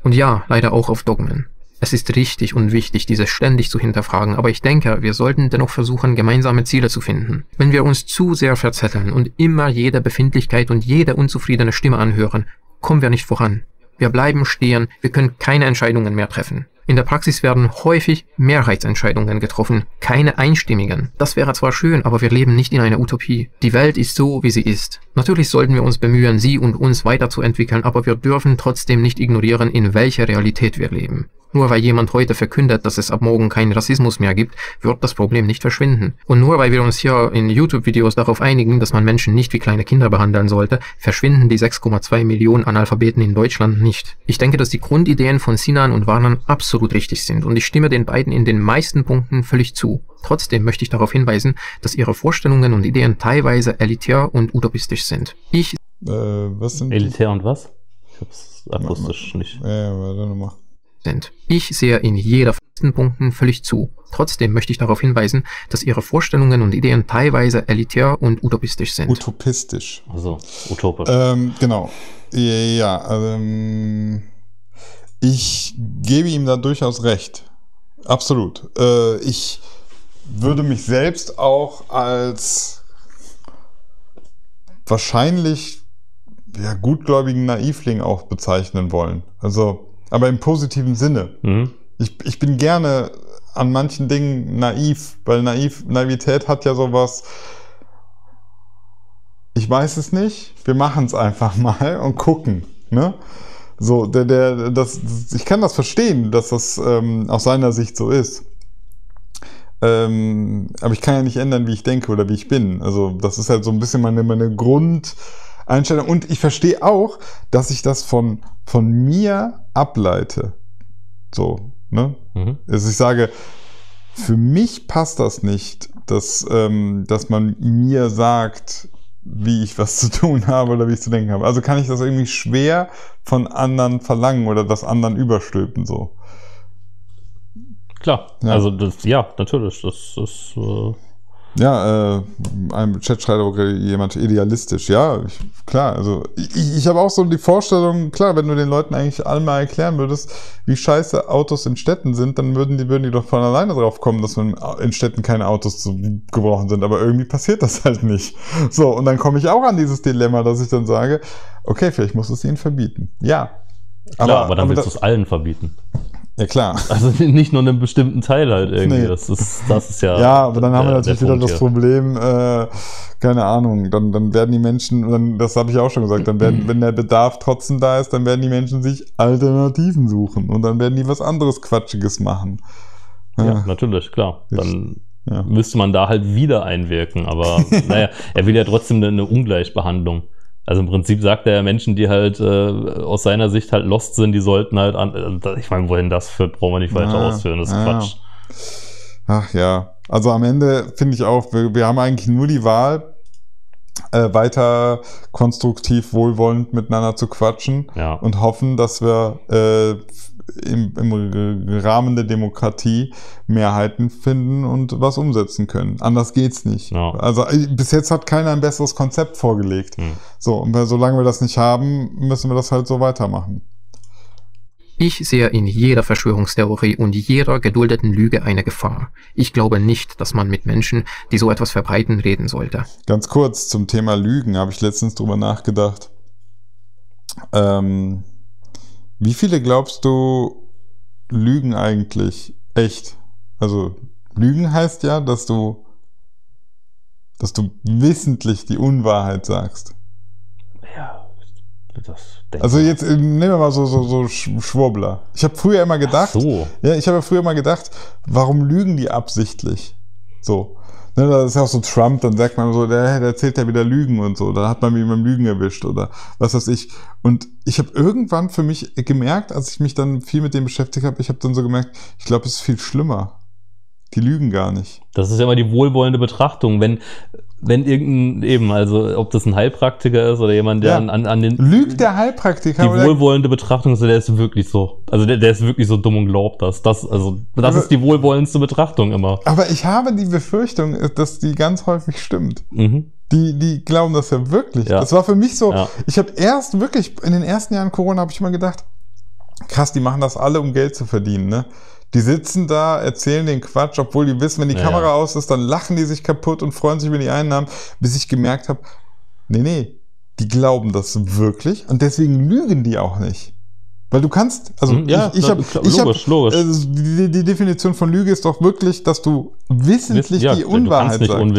und ja, leider auch auf Dogmen. Es ist richtig und wichtig, diese ständig zu hinterfragen, aber ich denke, wir sollten dennoch versuchen, gemeinsame Ziele zu finden. Wenn wir uns zu sehr verzetteln und immer jede Befindlichkeit und jede unzufriedene Stimme anhören, kommen wir nicht voran. Wir bleiben stehen, wir können keine Entscheidungen mehr treffen. In der Praxis werden häufig Mehrheitsentscheidungen getroffen, keine einstimmigen. Das wäre zwar schön, aber wir leben nicht in einer Utopie. Die Welt ist so, wie sie ist. Natürlich sollten wir uns bemühen, sie und uns weiterzuentwickeln, aber wir dürfen trotzdem nicht ignorieren, in welcher Realität wir leben. Nur weil jemand heute verkündet, dass es ab morgen keinen Rassismus mehr gibt, wird das Problem nicht verschwinden. Und nur weil wir uns hier in YouTube-Videos darauf einigen, dass man Menschen nicht wie kleine Kinder behandeln sollte, verschwinden die 6,2 Millionen Analphabeten in Deutschland nicht. Ich denke, dass die Grundideen von Sinan und Warnan absolut richtig sind und ich stimme den beiden in den meisten Punkten völlig zu. Trotzdem möchte ich darauf hinweisen, dass ihre Vorstellungen und Ideen teilweise elitär und utopistisch sind. Was sind elitär und was? Ich hab's akustisch nicht. Ja, warte nochmal. Ich sehe in jeder von Punkten völlig zu. Trotzdem möchte ich darauf hinweisen, dass ihre Vorstellungen und Ideen teilweise elitär und utopistisch sind. Utopistisch. Also, utopisch. Genau. Ja, ich gebe ihm da durchaus recht. Absolut. Ich würde mich selbst auch als wahrscheinlich gutgläubigen Naivling auch bezeichnen wollen. Also aber im positiven Sinne. Mhm. Ich bin gerne an manchen Dingen naiv, weil Naivität hat ja sowas, ich weiß es nicht, wir machen es einfach mal und gucken. Ne? So, ich kann das verstehen, dass das aus seiner Sicht so ist. Aber ich kann ja nicht ändern, wie ich denke oder wie ich bin. Also das ist halt so ein bisschen meine Grundeinstellung. Und ich verstehe auch, dass ich das von mir ableite. So, ne? Mhm. Also ich sage, für mich passt das nicht, dass man mir sagt, wie ich was zu tun habe oder wie ich zu denken habe. Also kann ich das irgendwie schwer von anderen verlangen oder das anderen überstülpen, so. Klar, ja. Also das, ja, natürlich, das ist... Ja, einem Chat schreibt auch jemand idealistisch. Ja, klar, also ich habe auch so die Vorstellung, klar, wenn du den Leuten eigentlich einmal erklären würdest, wie scheiße Autos in Städten sind, dann würden die doch von alleine drauf kommen, dass in Städten keine Autos zu gebrauchen sind, aber irgendwie passiert das halt nicht. So, und dann komme ich auch an dieses Dilemma, dass ich dann sage, okay, vielleicht muss es ihnen verbieten. Ja. Klar, aber dann willst du es allen verbieten. Ja, klar. Also nicht nur einem bestimmten Teil halt irgendwie. Nee. Das ist ja... Ja, aber dann haben wir natürlich wieder das Problem, keine Ahnung, dann werden die Menschen, das habe ich auch schon gesagt, dann werden, wenn der Bedarf trotzdem da ist, dann werden die Menschen sich Alternativen suchen und dann werden die was anderes Quatschiges machen. Ja, natürlich, klar. Dann müsste man da halt wieder einwirken, aber naja, er will ja trotzdem eine Ungleichbehandlung. Also im Prinzip sagt er ja, Menschen, die halt aus seiner Sicht halt lost sind, die sollten halt an... Ich meine, wohin das führt, brauchen wir nicht weiter ausführen, das ist Quatsch. Ach ja, also am Ende finde ich auch, wir haben eigentlich nur die Wahl, weiter konstruktiv, wohlwollend miteinander zu quatschen und hoffen, dass wir im Rahmen der Demokratie Mehrheiten finden und was umsetzen können. Anders geht's nicht. Ja. Also bis jetzt hat keiner ein besseres Konzept vorgelegt. So, und solange wir das nicht haben, müssen wir das halt so weitermachen. Ich sehe in jeder Verschwörungstheorie und jeder geduldeten Lüge eine Gefahr. Ich glaube nicht, dass man mit Menschen, die so etwas verbreiten, reden sollte. Ganz kurz zum Thema Lügen habe ich letztens drüber nachgedacht. Wie viele, glaubst du, lügen eigentlich echt? Also lügen heißt ja, dass du wissentlich die Unwahrheit sagst. Ja, das denke ich. Also jetzt nehmen wir mal so Schwurbler. Ich habe früher immer gedacht, warum lügen die absichtlich? So. Ne, das ist ja auch so Trump, dann sagt man so, der erzählt ja wieder Lügen und so, dann hat man mich beim Lügen erwischt oder was weiß ich. Und ich habe irgendwann für mich gemerkt, als ich mich dann viel mit dem beschäftigt habe, ich habe dann so gemerkt, ich glaube, es ist viel schlimmer. Die lügen gar nicht. Das ist ja immer die wohlwollende Betrachtung, wenn also ob das ein Heilpraktiker ist oder jemand, der an den... Lügt der Heilpraktiker? Die wohlwollende Betrachtung ist, der ist wirklich so, also der ist wirklich so dumm und glaubt das. Das ist die wohlwollendste Betrachtung immer. Aber ich habe die Befürchtung, dass die ganz häufig stimmt. Die glauben das ja wirklich. Ja. Das war für mich so, ich habe erst wirklich, in den ersten Jahren Corona habe ich immer gedacht, krass, die machen das alle, um Geld zu verdienen, ne? Die sitzen da, erzählen den Quatsch, obwohl die wissen, wenn die Kamera aus ist, dann lachen die sich kaputt und freuen sich über die Einnahmen, bis ich gemerkt habe, nee, die glauben das wirklich und deswegen lügen die auch nicht. Weil du kannst, also ich habe die Definition von Lüge ist doch wirklich, dass du wissentlich die Unwahrheit sagst. Du kannst nicht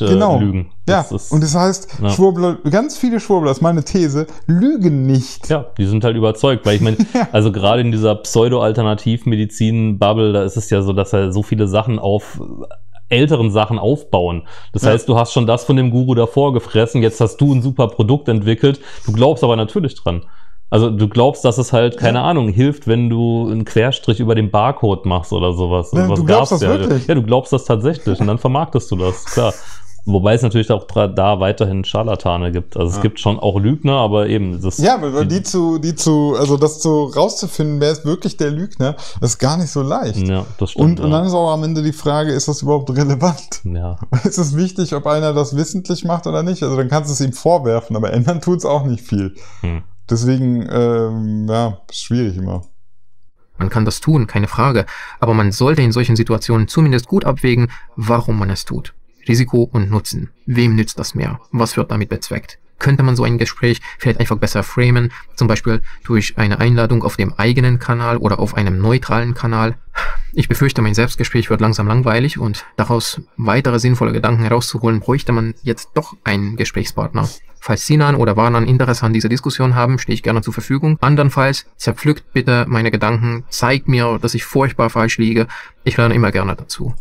unwissentlich lügen. Ja, und das heißt, Schwurbler, ganz viele Schwurbler, das ist meine These, lügen nicht. Ja, die sind halt überzeugt, weil ich meine, also gerade in dieser Pseudo-Alternativmedizin-Bubble, da ist es ja so, dass halt so viele Sachen auf älteren Sachen aufbauen. Das heißt, du hast schon das von dem Guru davor gefressen, jetzt hast du ein super Produkt entwickelt, du glaubst aber natürlich dran. Also du glaubst, dass es halt, keine Ahnung, hilft, wenn du einen Querstrich über den Barcode machst oder sowas. Ja, du glaubst das wirklich? Ja, du glaubst das tatsächlich und dann vermarktest du das, klar. Wobei es natürlich auch da weiterhin Scharlatane gibt. Also es gibt schon auch Lügner, aber eben... weil rauszufinden, wer ist wirklich der Lügner, ist gar nicht so leicht. Ja, das stimmt. Und dann ist auch am Ende die Frage, ist das überhaupt relevant? Ja. Es ist wichtig, ob einer das wissentlich macht oder nicht. Also dann kannst du es ihm vorwerfen, aber ändern tut es auch nicht viel. Deswegen, schwierig immer. Man kann das tun, keine Frage. Aber man sollte in solchen Situationen zumindest gut abwägen, warum man es tut. Risiko und Nutzen. Wem nützt das mehr? Was wird damit bezweckt? Könnte man so ein Gespräch vielleicht einfach besser framen, zum Beispiel durch eine Einladung auf dem eigenen Kanal oder auf einem neutralen Kanal? Ich befürchte, mein Selbstgespräch wird langsam langweilig und daraus weitere sinnvolle Gedanken herauszuholen, bräuchte man jetzt doch einen Gesprächspartner. Falls Sinan oder Warnan Interesse an dieser Diskussion haben, stehe ich gerne zur Verfügung. Andernfalls zerpflückt bitte meine Gedanken, zeigt mir, dass ich furchtbar falsch liege. Ich lerne immer gerne dazu.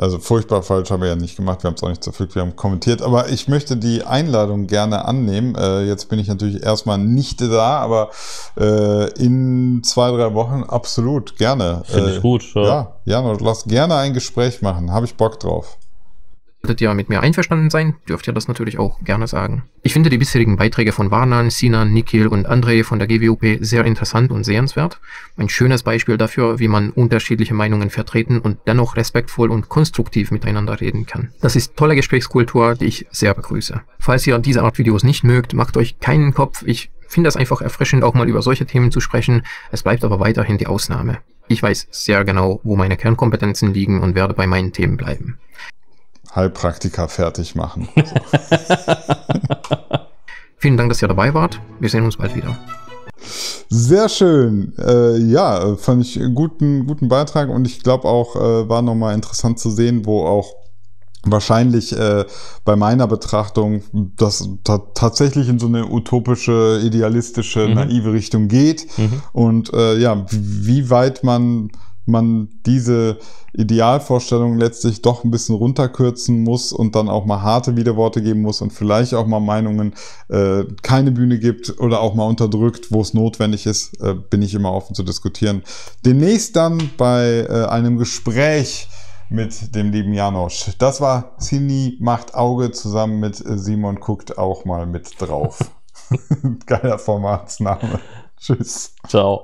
Also furchtbar falsch haben wir ja nicht gemacht, wir haben es auch nicht zerfügt, wir haben kommentiert, aber ich möchte die Einladung gerne annehmen. Jetzt bin ich natürlich erstmal nicht da, aber in 2-3 Wochen absolut gerne. Finde ich gut. Ja, lass gerne ein Gespräch machen, habe ich Bock drauf. Solltet ihr mit mir einverstanden sein, dürft ihr das natürlich auch gerne sagen. Ich finde die bisherigen Beiträge von Warnan, Sinan, Nikhil und Andrei von der GWUP sehr interessant und sehenswert. Ein schönes Beispiel dafür, wie man unterschiedliche Meinungen vertreten und dennoch respektvoll und konstruktiv miteinander reden kann. Das ist tolle Gesprächskultur, die ich sehr begrüße. Falls ihr diese Art Videos nicht mögt, macht euch keinen Kopf. Ich finde es einfach erfrischend, auch mal über solche Themen zu sprechen. Es bleibt aber weiterhin die Ausnahme. Ich weiß sehr genau, wo meine Kernkompetenzen liegen und werde bei meinen Themen bleiben. Heilpraktiker fertig machen. Vielen Dank, dass ihr dabei wart. Wir sehen uns bald wieder. Sehr schön. Ja, fand ich einen guten Beitrag und ich glaube auch, war nochmal interessant zu sehen, wo auch wahrscheinlich bei meiner Betrachtung das tatsächlich in so eine utopische, idealistische, naive Richtung geht. Und ja, wie weit man diese Idealvorstellungen letztlich doch ein bisschen runterkürzen muss und dann auch mal harte Widerworte geben muss und vielleicht auch mal Meinungen keine Bühne gibt oder auch mal unterdrückt, wo es notwendig ist, bin ich immer offen zu diskutieren. Demnächst dann bei einem Gespräch mit dem lieben Janosch. Das war Sini macht Auge zusammen mit Simon guckt auch mal mit drauf. Geiler Formatsname. Tschüss. Ciao.